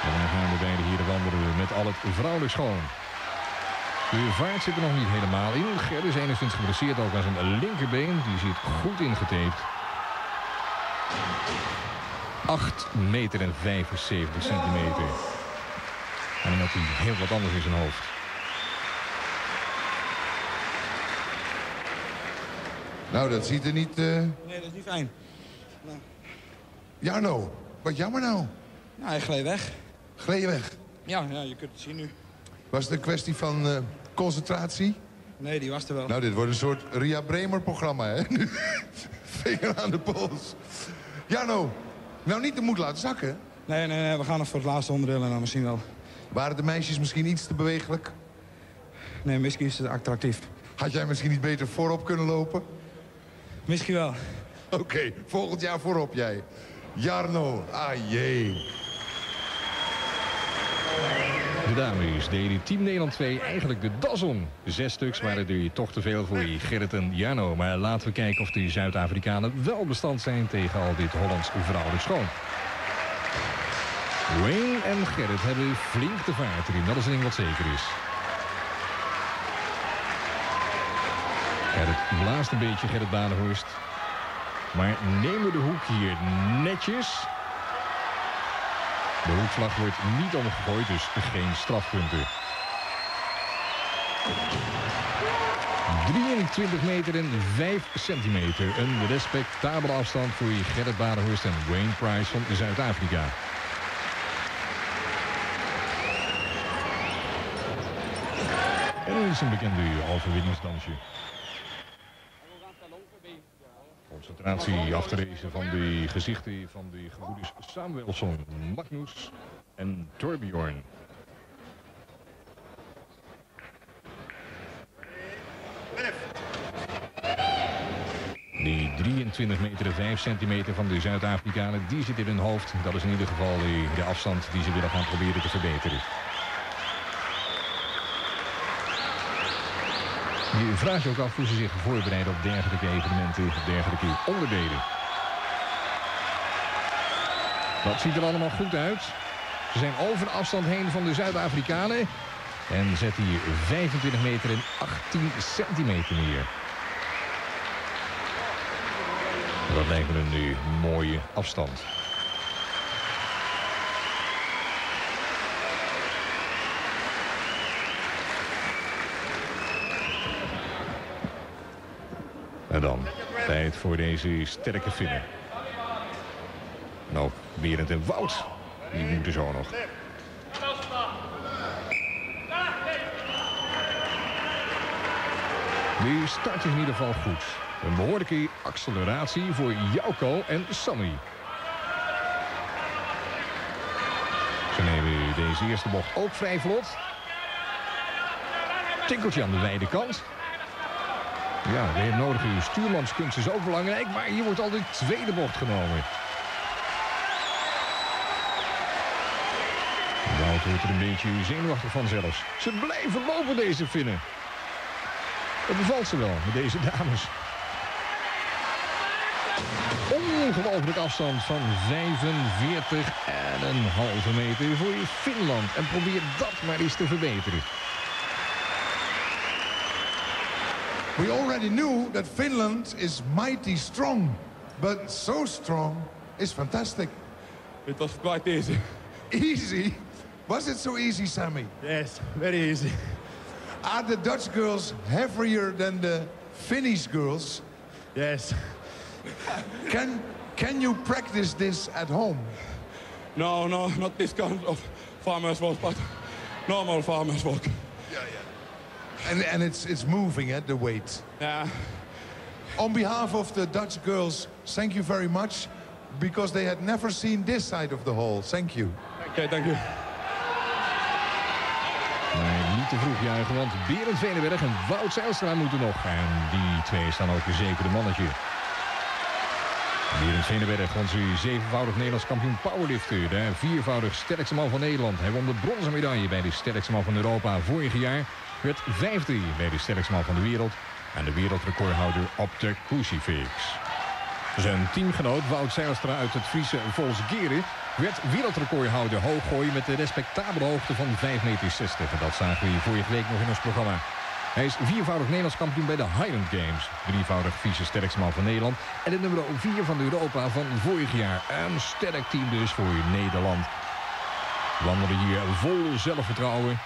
En dan gaan de beide hier wandelen met al het vrouwelijk schoon. De vaart zit er nog niet helemaal in. Gerrit is enigszins geblesseerd ook aan zijn linkerbeen. Die zit goed ingetaped. acht meter en vijfenzeventig centimeter. En dan had hij heel wat anders in zijn hoofd. Nou, dat ziet er niet... Uh... Nee, dat is niet fijn. Nou. Jarno, wat jammer nou. Nou, hij gleed weg. Gleed weg? Ja, ja, je kunt het zien nu. Was het een kwestie van uh, concentratie? Nee, die was er wel. Nou, dit wordt een soort Ria Bremer-programma, hè? Vinger aan de pols. Jarno, nou niet de moed laten zakken. Nee, nee, nee, we gaan nog voor het laatste onderdeel en dan misschien wel. Waren de meisjes misschien iets te bewegelijk? Nee, misschien is het attractief. Had jij misschien niet beter voorop kunnen lopen? Misschien wel. Oké, okay, volgend jaar voorop jij. Jarno, ah jee. de dames deden Team Nederland twee eigenlijk de das om. Zes stuks waren er toch te veel voor Gerrit en Jarno. Maar laten we kijken of de Zuid-Afrikanen wel bestand zijn tegen al dit Hollands vrouwelijk schoon. Wayne en Gerrit hebben flink de vaart erin. Dat is een ding wat zeker is. Gerrit blaast een beetje, Gerrit Badenhorst. Maar nemen de hoek hier netjes. De hoekvlag wordt niet omgegooid, dus geen strafpunten. drieëntwintig meter en vijf centimeter. Een respectabele afstand voor Gerrit Badenhorst en Wayne Price van Zuid-Afrika. En dat is een bekende overwinningsdansje. Concentratie af te lezen van de gezichten van de gebroeders Samuelsson, Magnus en Torbjörn. Die drieëntwintig meter en vijf centimeter van de Zuid-Afrikanen, die zit in hun hoofd. Dat is in ieder geval de, de afstand die ze willen gaan proberen te verbeteren. Je vraagt je ook af hoe ze zich voorbereiden op dergelijke evenementen, op dergelijke onderdelen. Dat ziet er allemaal goed uit. Ze zijn over de afstand heen van de Zuid-Afrikanen. En zet hier vijfentwintig meter en achttien centimeter neer. Dat lijkt me een nu mooie afstand. En dan tijd voor deze sterke Finnen. Nou, Berend en Wout. Die moeten zo nog. Nu start in ieder geval goed. Een behoorlijke acceleratie voor Jouko en Sammy. Ze nemen deze eerste bocht ook vrij vlot. Tikkeltje aan de wijde kant. Ja, de nodige stuurmanskunst is ook belangrijk, maar hier wordt al de tweede bocht genomen. Wout wordt er een beetje zenuwachtig van zelfs. Ze blijven lopen, deze Finnen. Het bevalt ze wel, met deze dames. Ongelooflijk afstand van vijfenveertig en een halve meter voor Finland. En probeer dat maar eens te verbeteren. We already knew that Finland is mighty strong, but so strong is fantastic. It was quite easy. Easy? Was it so easy, Sammy? Yes, very easy. Are the Dutch girls heavier than the Finnish girls? Yes. Can, can you practice this at home? No, no, not this kind of farmer's walk, but normal farmer's walk. Yeah, yeah. And, and it's, it's moving at the weight. Yeah. On behalf of the Dutch girls, thank you very much, because they had never seen this side of the hall. Thank you. Okay, thank you. Maar niet te vroeg juichen, want Berend Veneberg en Wout Zijlstra moeten nog. En die twee staan ook een zekere mannetje. Berend Veneberg, onze zevenvoudig Nederlands kampioen powerlifter. De viervoudig sterkste man van Nederland. Hij won de bronzen medaille bij de sterkste man van Europa vorig jaar. Werd vijfde bij de sterkste man van de wereld en de wereldrecordhouder op de crucifix. Zijn teamgenoot Wout Zijlstra uit het Friese Volsgeren werd wereldrecordhouder hooggooien met de respectabele hoogte van vijf meter zestig. En dat zagen we hier vorige week nog in ons programma. Hij is viervoudig Nederlands kampioen bij de Highland Games. Drievoudig Friese sterkste man van Nederland en de nummer vier van Europa van vorig jaar. Een sterk team dus voor Nederland. Wandelen hier vol zelfvertrouwen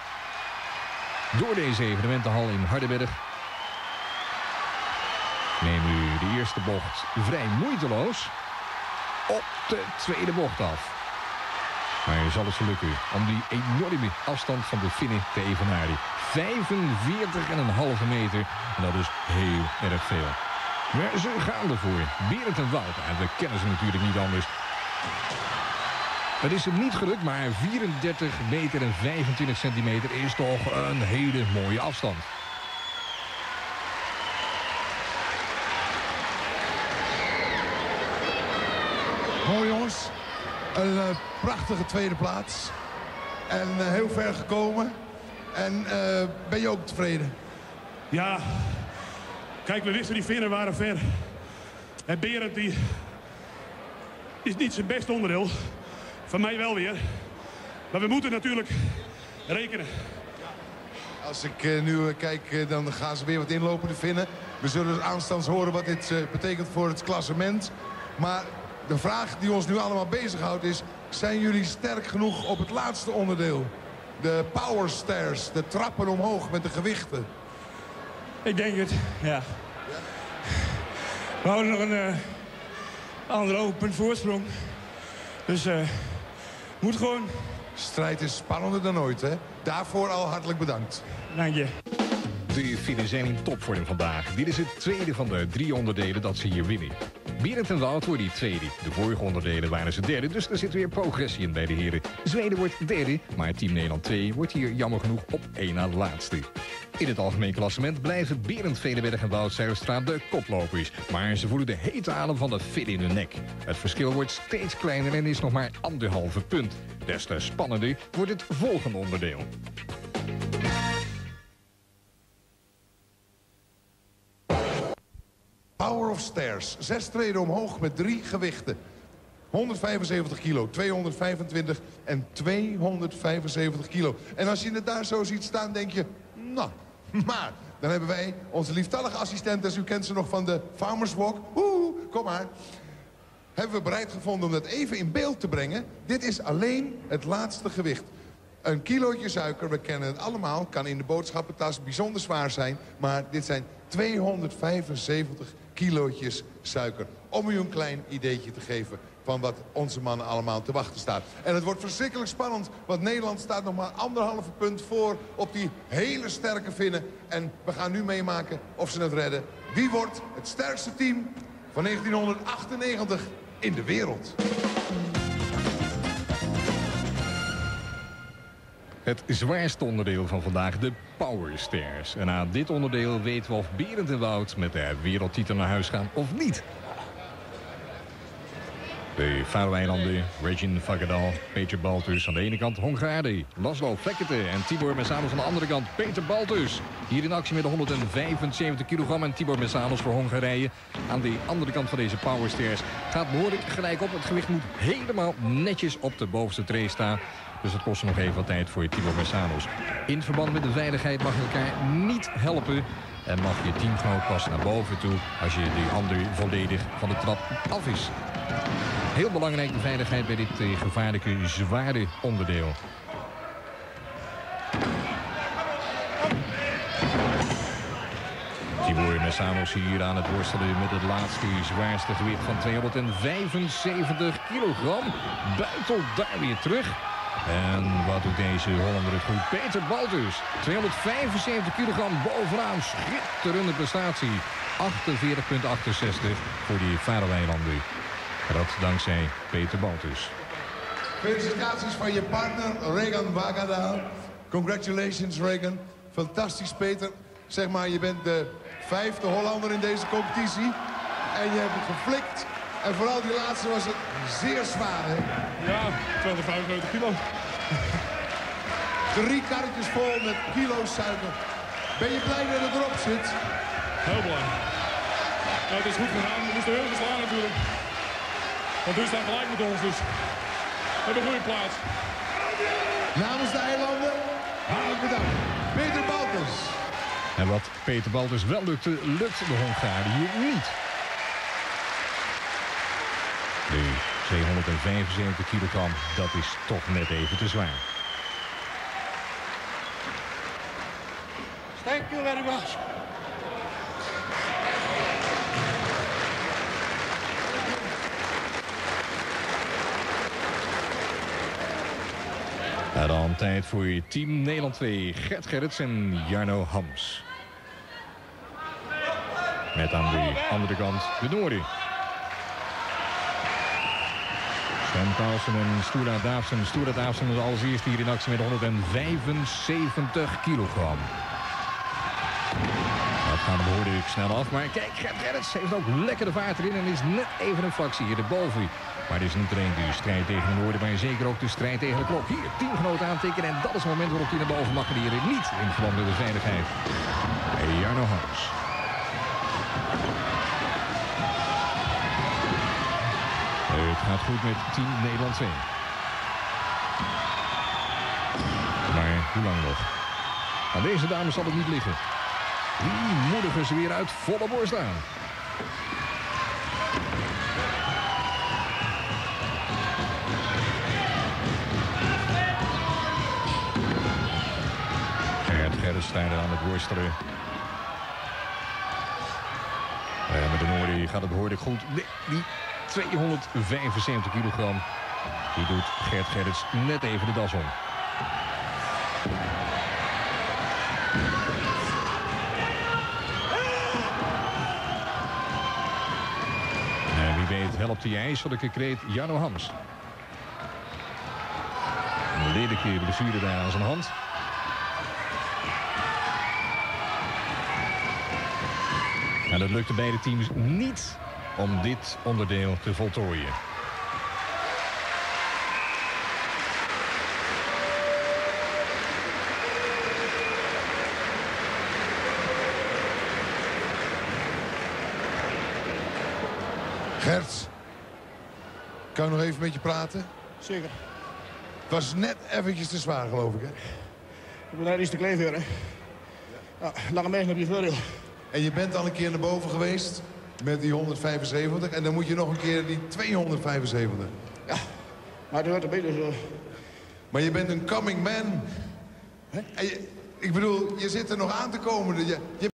door deze evenementenhal in Hardenberg. Neem nu de eerste bocht vrij moeiteloos op de tweede bocht af. Maar zal het lukken om die enorme afstand van de Finnen te evenaren. vijfenveertig en een halve meter. En dat is heel erg veel. Maar ze gaan ervoor. Berend en Wout. En we kennen ze natuurlijk niet anders. Het is hem niet gelukt, maar vierendertig meter en vijfentwintig centimeter is toch een hele mooie afstand. Mooi jongens, een uh, prachtige tweede plaats. en uh, heel ver gekomen. En uh, ben je ook tevreden? Ja, kijk, we wisten die Finnen waren ver. En Berend die is niet zijn beste onderdeel. Van mij wel weer. Maar we moeten natuurlijk rekenen. Als ik uh, nu uh, kijk, uh, dan gaan ze weer wat inlopen, de Finnen. We zullen aanstonds horen wat dit uh, betekent voor het klassement. Maar de vraag die ons nu allemaal bezighoudt is... zijn jullie sterk genoeg op het laatste onderdeel? De power stairs, de trappen omhoog met de gewichten. Ik denk het, ja. ja. We houden nog een uh, anderhalf punt voorsprong. Dus uh, moet gewoon... Strijd is spannender dan ooit, hè? Daarvoor al hartelijk bedankt. Dank je. De Finnen zijn in topvorm vandaag. Dit is het tweede van de drie onderdelen dat ze hier winnen. Berend en Wout worden die tweede. De vorige onderdelen waren ze derde, dus er zit weer progressie in bij de heren. Zweden wordt derde, maar Team Nederland twee wordt hier jammer genoeg op één na laatste. In het algemeen klassement blijven Berend Veneberg en Wout Zijlstra de koplopers. Maar ze voelen de hete adem van de Finn in de nek. Het verschil wordt steeds kleiner en is nog maar anderhalve punt. Des te spannender wordt het volgende onderdeel. Power of Stairs. Zes treden omhoog met drie gewichten. honderdvijfenzeventig kilo, tweehonderdvijfentwintig en tweehonderdvijfenzeventig kilo. En als je het daar zo ziet staan, denk je... nou, maar dan hebben wij onze lieftallige assistentes, u kent ze nog van de Farmers Walk. Oeh, kom maar. Hebben we bereid gevonden om dat even in beeld te brengen. Dit is alleen het laatste gewicht. Een kilootje suiker, we kennen het allemaal, kan in de boodschappentas bijzonder zwaar zijn. Maar dit zijn tweehonderdvijfenzeventig kilootjes suiker. Om u een klein ideetje te geven van wat onze mannen allemaal te wachten staat. En het wordt verschrikkelijk spannend, want Nederland staat nog maar anderhalve punt voor op die hele sterke Finnen. En we gaan nu meemaken of ze het redden. Wie wordt het sterkste team van negentienhonderdachtennegentig in de wereld? Het zwaarste onderdeel van vandaag, de Power Stairs. En aan dit onderdeel weten we of Berend en Wout met de wereldtitel naar huis gaan of niet. De Faroe-eilanden, Regin Vágadal, Peter Baltus aan de ene kant, Hongaren, Laszlo Fekete en Tibor Meszanos aan de andere kant, Peter Baltus. Hier in actie met de honderdvijfenzeventig kilogram en Tibor Meszanos voor Hongarije. Aan de andere kant van deze Power Stairs gaat behoorlijk gelijk op. Het gewicht moet helemaal netjes op de bovenste tree staan. Dus dat kost nog even wat tijd voor Tibor Meszanos. In verband met de veiligheid mag je elkaar niet helpen. En mag je teamgenoot pas naar boven toe als je die ander volledig van de trap af is. Heel belangrijk de veiligheid bij dit eh, gevaarlijke, zware onderdeel. Tibor Meszanos hier aan het worstelen met het laatste, zwaarste gewicht van tweehonderdvijfenzeventig kilogram. Buitelt daar weer terug. En wat doet deze Hollander het goed? Peter Baltus, tweehonderdvijfenzeventig kilogram bovenaan. Schitterende prestatie. achtenveertig komma achtenzestig voor die Faroe-eilanden. Dat dankzij Peter Baltus. Felicitaties van je partner Regin Vágadal. Congratulations Regin. Fantastisch Peter. Zeg maar, je bent de vijfde Hollander in deze competitie. En je hebt het geflikt. En vooral die laatste was het zeer zwaar, hè? Ja, tweehonderdvijfennegentig kilo. Drie karretjes vol met kilo's suiker. Ben je blij dat het erop zit? Heel blij. Nou, het is goed gegaan. We moesten heel verslaan natuurlijk. Want u staat gelijk met ons, dus we hebben een goede plaats. Namens de eilanden, hartelijk bedankt. Peter Baltus. En wat Peter Baltus wel lukte, lukt de Hongaren hier niet. Nu tweehonderdvijfenzeventig kilogram, dat is toch net even te zwaar. Thank you very much. En dan tijd voor Team Nederland twee, Gert Gerrits en Jarno Hams. Met aan de andere kant de Noorden. Svend Karlsen en Sturla Davidsen. Sturla Davidsen is als eerste hier in actie met honderdvijfenzeventig kilogram. dat gaat hem hoorde ik snel af. Maar kijk, Gert Gerrits heeft ook lekker de vaart erin en is net even een fractie hier de boven. Maar dit is niet alleen de strijd tegen de woorden, maar zeker ook de strijd tegen de klok. Hier, teamgenoot aantekenen en dat is het moment waarop hij naar boven mag leren. Niet in verband met de veiligheid. Jarno Hams. Het gaat goed met team Nederland twee. Maar hoe lang nog? Aan deze dames zal het niet liggen. Die moedigen ze weer uit volle borst aan. Gert Gerrits aan het worstelen. En met de Noordi gaat het behoorlijk goed. Nee, die tweehonderdvijfenzeventig kilogram. Die doet Gert Gerrits net even de das om. Helpt die ijselijke kreet Jarno Hams. Een ledenkeer blessure daar aan zijn hand. En dat lukte beide teams niet om dit onderdeel te voltooien. Gert, kan ik nog even met je praten? Zeker. Het was net eventjes te zwaar, geloof ik, hè? Ik ben daar iets te klein voor, hè? Ja, lange meegenomen op je voordeel. En je bent al een keer naar boven geweest met die honderdvijfenzeventig en dan moet je nog een keer die tweehonderdvijfenzeventig. Ja, maar het werd een beetje zo. Maar je bent een coming man. Hè? En je, ik bedoel, je zit er nog aan te komen. Je, je